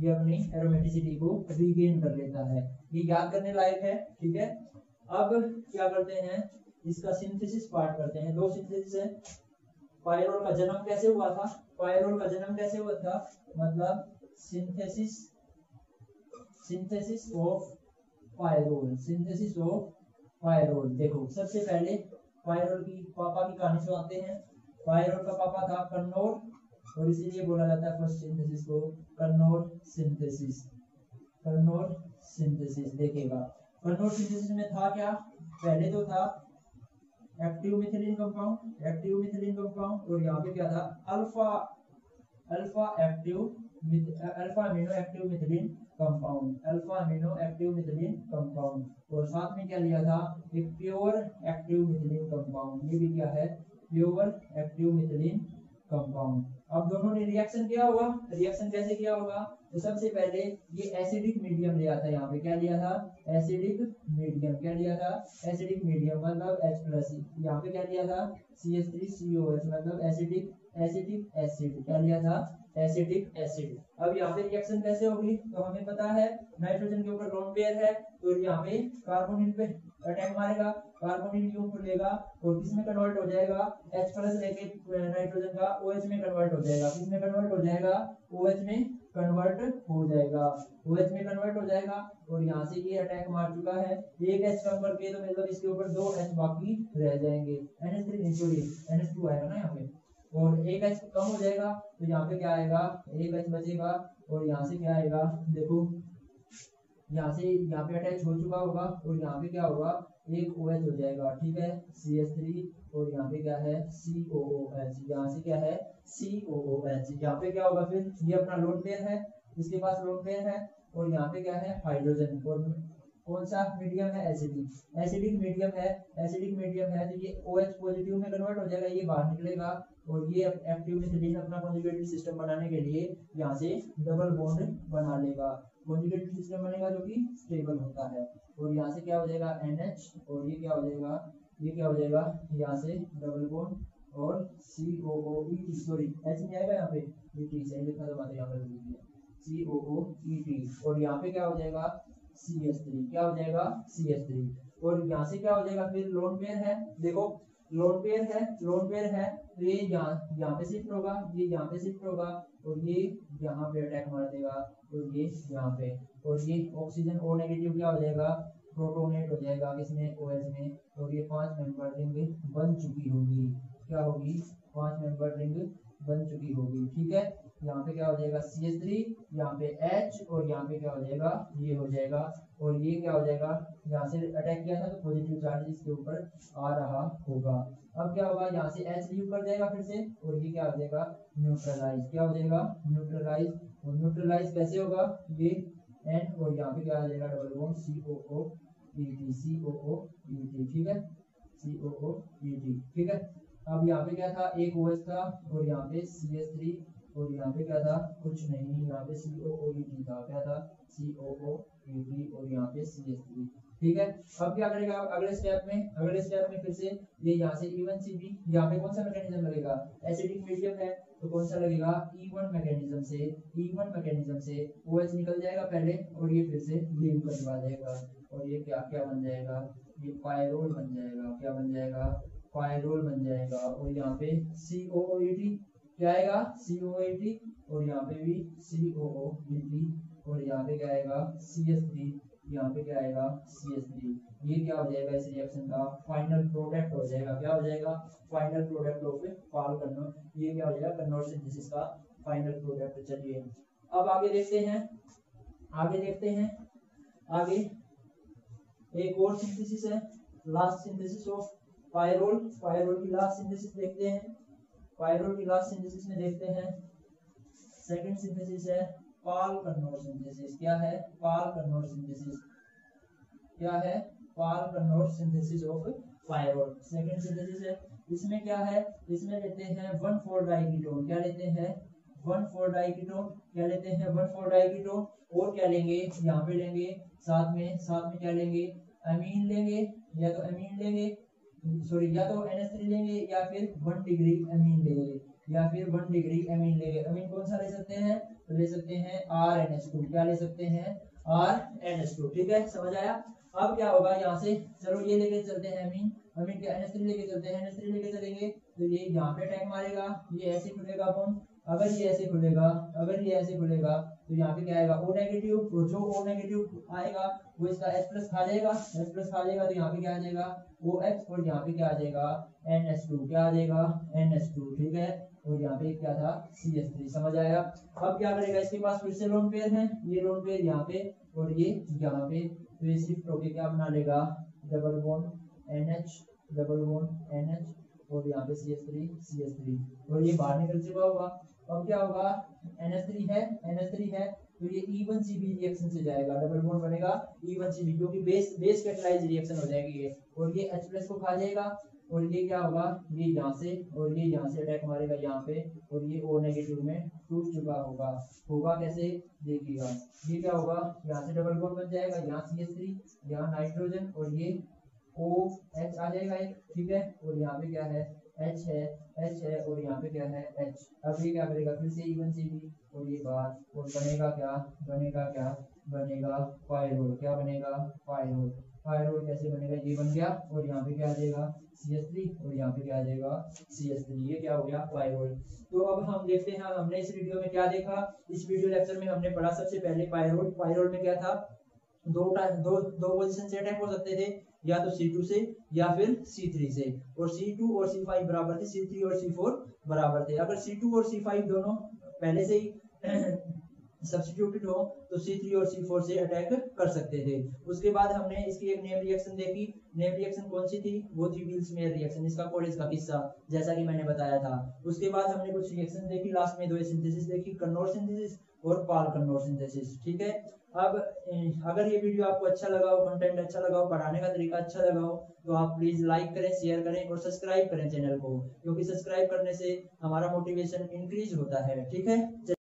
ये अपनी एरोमेटिसिटी को रिगेन कर लेता है, ये याद करने लायक है। ठीक है अब क्या करते हैं इसका सिंथेसिस पार्ट करते हैं, दो सिंथेसिस है। पायरोल का जन्म कैसे हुआ था, पायरोल का जन्म कैसे हुआ था मतलब synthesis, synthesis of pyrrole, synthesis of pyrrole. देखो सबसे पहले पायरोल की पापा की कहानी सुनाते हैं। पायरोल का पापा था कन्नौर और इसीलिए बोला जाता है फर्स्ट सिंथेसिस को कन्नौर सिंथेसिस, कन्नौर सिंथेसिस। देखेगा कन्नौर सिंथेसिस में था क्या, पहले तो था active methylene compound, active methylene compound और यहाँ पे क्या था alpha, alpha active alpha amino active methylene compound, alpha amino active methylene compound और साथ में क्या लिया था एक प्योर एक्टिव मिथिलीन कंपाउंड, ये भी क्या है प्योर एक्टिव मिथिलीन कंपाउंड। अब दोनों ने रिएक्शन किया होगा, रिएक्शन कैसे किया होगा, तो सबसे पहले ये एसिडिक मीडियम लिया था, यहाँ पे क्या लिया था एसिडिक मीडियम, क्या लिया था एसिडिक मीडियम मतलब H प्लस, यहाँ पे क्या लिया था C H three C O H मतलब एसिडिक एसिडिक एसिड, क्या लिया था एसिडिक एसिड। अब यहाँ पे रिएक्शन कैसे होगी तो हमें पता है नाइट्रोजन के ऊपर लोन पेयर है तो यहाँ पे कार्बोनिल पे अटैक मारेगा, कार्बोनिल यूं खुलेगा और किसमें कन्वर्ट हो जाएगा H प्लस लेके नाइट्रोजन का OH में कन्वर्ट हो जाएगा, किसमें कन्वर्ट हो जाएगा OH में कन्वर्ट हो जाएगा, OH में कन्वर्ट हो जाएगा और यहाँ से ये अटैक मार चुका है एक H कम करके, तो मतलब इसके ऊपर दो H बाकी रह जाएंगे, एन एच थ्री निचोड़िए एन एच टू आएगा ना यहाँ पे और एक H कम हो जाएगा तो यहाँ पे क्या आएगा एक H बचेगा और यहाँ से क्या आएगा, देखो यहाँ से यहाँ पे अटैच हो चुका होगा और यहाँ पे क्या होगा एक OH हो जाएगा, ठीक है सी एच थ्री और यहाँ पे क्या है सी ओ ओ एच, यहाँ से क्या है सी ओ ओ एच, यहाँ पे क्या होगा फिर ये अपना लोन पेयर है, इसके पास लोन पेयर है और यहाँ पे क्या है हाइड्रोजन, कौन सा मीडियम है एसिडिक, एसिडिक मीडियम है, एसिडिक मीडियम है तो ये OH पॉजिटिव में कन्वर्ट हो जाएगा, ये बाहर निकलेगा और ये एक्टिव मिथलीन अपना कॉन्जुगेटेड सिस्टम बनाने के लिए यहाँ से डबल बॉन्ड बना लेगा, कॉन्जुगेटेड सिस्टम बनेगा जो कि स्टेबल होता है और यहाँ से क्या हो जाएगा एन एच और ये क्या हो जाएगा, ये क्या हो जाएगा यहाँ से डबल बॉन्ड और C O O E T sorry H नहीं आएगा यहाँ पे, ये T से लिखा तो बात यहाँ पर सी ओ ओ ई टी और यहाँ पे क्या हो जाएगा सी एच थ्री, क्या हो जाएगा सी एच थ्री और यहाँ से क्या हो जाएगा फिर लोन पेयर है, देखो लोन पेयर है, लोन पेयर है तो ये यहाँ यहाँ पे शिफ्ट होगा, ये यहाँ पे शिफ्ट होगा और ये यहाँ पे अटैक मार देगा और ये यहाँ पे और ये ऑक्सीजन ओ नेगेटिव क्या हो जाएगा प्रोटोनेट हो जाएगा इसमें OH में और ये पांच मेंबर रिंग बन चुकी होगी, क्या होगी पांच मेंबर रिंग बन चुकी होगी, ठीक है यहाँ पे क्या हो जाएगा सी एच थ्री, यहाँ पे H और यहाँ पे क्या हो जाएगा ये हो जाएगा और ये क्या हो जाएगा यहाँ से अटैक किया था तो पॉजिटिव चार्ज इसके ऊपर आ रहा होगा, अब क्या होगा यहाँ से H लीव कर जाएगा फिर से और ये क्या हो जाएगा न्यूट्रलाइज, क्या हो जाएगा न्यूट्रलाइज और न्यूट्रलाइज कैसे होगा ये N और यहाँ पे क्या हो जाएगा double bond C O O E T, ठीक है सी ओ ओ ई टी, ठीक है। अब यहाँ पे क्या था एक OH था और यहाँ पे सी एच थ्री और यहाँ पे क्या था कुछ नहीं, यहाँ पे सी ओ ओ ई टी था, क्या था सी ओ ओ ई टी और यहाँ पे सी एच थ्री, ठीक है। अब क्या करेगा अगले स्टेप में, अगले स्टेप में फिर से ये यहाँ से ई वन सी बी, यहाँ पे कौन सा मैकेनिज्म लगेगा एसिडिक मीडियम है तो कौन सा लगेगा ई वन मैकेनिज्म से, ई वन मैकेनिज्म से OH निकल जाएगा पहले और ये फिर से लीव करवा देगा और ये क्या क्या बन जाएगा ये पायरोल बन जाएगा, क्या बन जाएगा पायरोल बन जाएगा और यहाँ पे सी ओ ओ ई टी क्या आएगा C O A T और यहाँ पे भी C O O B T और यहाँ पे क्या आएगा C S थ्री, यहाँ पे क्या आएगा C S थ्री। ये क्या हो जाएगा इस रिएक्शन का फाइनल प्रोडक्ट हो जाएगा। क्या हो जाएगा final product of Paal Knorr. ये क्या हो जाएगा कन्वर्ट सिंथेसिस का फाइनल प्रोडक्ट। चलिए अब आगे देखते हैं, आगे देखते हैं आगे एक और सिंथेसिस है, last synthesis of pyrrole. Pyrrole की लास्ट सिंथेसिस देखते हैं, पायरोल की लास्ट सिंथेसिस में देखते हैं सेकंड सिंथेसिस है पाल कन्वर्ट सिंथेसिस। क्या है पाल कन्वर्ट सिंथेसिस, क्या है Paal Knorr synthesis of pyrrole second synthesis है। इसमें क्या है, इसमें लेते हैं वन,फोर डाइकेटोन, क्या लेते हैं वन,फोर डाइकेटोन, क्या लेते हैं वन,फोर डाइकेटोन और क्या लेंगे यहाँ पे लेंगे साथ में साथ में क्या लेंगे एमीन लेंगे, या तो एमीन लेंगे सॉरी या तो N H थ्री लेंगे या फिर वन डिग्री एमीन लेंगे या फिर वन डिग्री एमीन लेंगे। एमीन कौन सा ले सकते हैं, तो ले सकते हैं R N H टू। क्या ले सकते हैं R N H टू। ठीक है समझ आया। अब क्या होगा यहाँ से, चलो ये लेके चलते हैं एमीन, एमीन क्या N H थ्री लेके चलते हैं, N H थ्री लेके चलेंगे तो ये यहाँ पे अटैक मारेगा, ये ऐसे खुलेगा बॉन्ड। अगर ये ऐसे खुलेगा, अगर ये ऐसे खुलेगा तो यहाँ पे क्या आएगा O नेगेटिव, और जो O नेगेटिव आएगा वो इसका H प्लस खा जाएगा, H प्लस खा जाएगा तो यहाँ पे क्या आ जाएगा O H और यहाँ पे क्या आ जाएगा N H टू, क्या आ जाएगा N H टू। ठीक है और यहाँ पे क्या था C H थ्री। समझ आया। अब क्या करेगा, इसके पास फिर से लोन पेयर है, ये लोन पेयर यहाँ पे और ये यहाँ पे, तो ये शिफ्ट होके क्या बना लेगा double bond N H, double bond N H और यहाँ पे C H three C H three और ये बाहर निकल चुका होगा। अब क्या होगा N H थ्री है, N H थ्री है तो ये E one C B reaction से जाएगा, डबल बॉन्ड बनेगा E वन C B क्योंकि बेस बेस कैटलाइज रिएक्शन हो जाएगी ये, और ये H+ को खा जाएगा और ये क्या होगा ये यहाँ से और ये यहाँ से अटैक मारेगा यहाँ पे और ये O नेगेटिव में टूट चुका होगा। होगा कैसे देखिएगा, ये क्या होगा यहाँ से डबल बॉन्ड बन जाएगा, यहाँ C H थ्री यहाँ नाइट्रोजन और ये O H आ जाएगा। ठीक है और यहाँ पे क्या है H है, H है और यहाँ पे क्या है H। अब ये क्या करेगा फिर से E वन C B और ये बात और बनेगा क्या बनेगा क्या बनेगा पायरोल, क्या बनेगा पायरोल। पायरोल कैसे बनेगा, ये बन गया और यहाँ पे क्या आ जाएगा C H थ्री और यहाँ पे क्या आ जाएगा C H थ्री। ये क्या हो गया पायरोल। तो अब हम देखते हैं हमने इस वीडियो में क्या देखा। इस वीडियो लेक्चर में हमने पढ़ा सबसे पहले पायरोल। पायरोल में क्या था, दो दो दो पोजीशन से अटैक हो सकते थे, या तो C टू से या फिर C थ्री से, और C टू और C फाइव बराबर थे, C थ्री और C फोर बराबर थे। अगर C टू और C फाइव दोनों पहले से ही सब्स्टिट्यूटेड हो तो C थ्री और C फोर से अटैक कर सकते थे। उसके बाद हमने इसकी एक नेम रिएक्शन देखी। नेम रिएक्शन कौन सी थी, वो थी विल्समेयर रिएक्शन, इसका कॉलेज का किस्सा जैसा कि मैंने बताया था। उसके बाद हमने कुछ रिएक्शन देखी, लास्ट में दो सिंथेसिस देखी, कन्वर्ट सिंथेसिस और पाल कन्वर्ट सिंथेसिस। ठीक है अब अगर ये वीडियो आपको अच्छा लगा हो, कंटेंट अच्छा लगा हो, पढ़ाने का तरीका अच्छा लगा हो तो आप प्लीज लाइक करें, शेयर करें और सब्सक्राइब करें चैनल को, क्योंकि सब्सक्राइब करने से हमारा मोटिवेशन इंक्रीज होता है। ठीक है।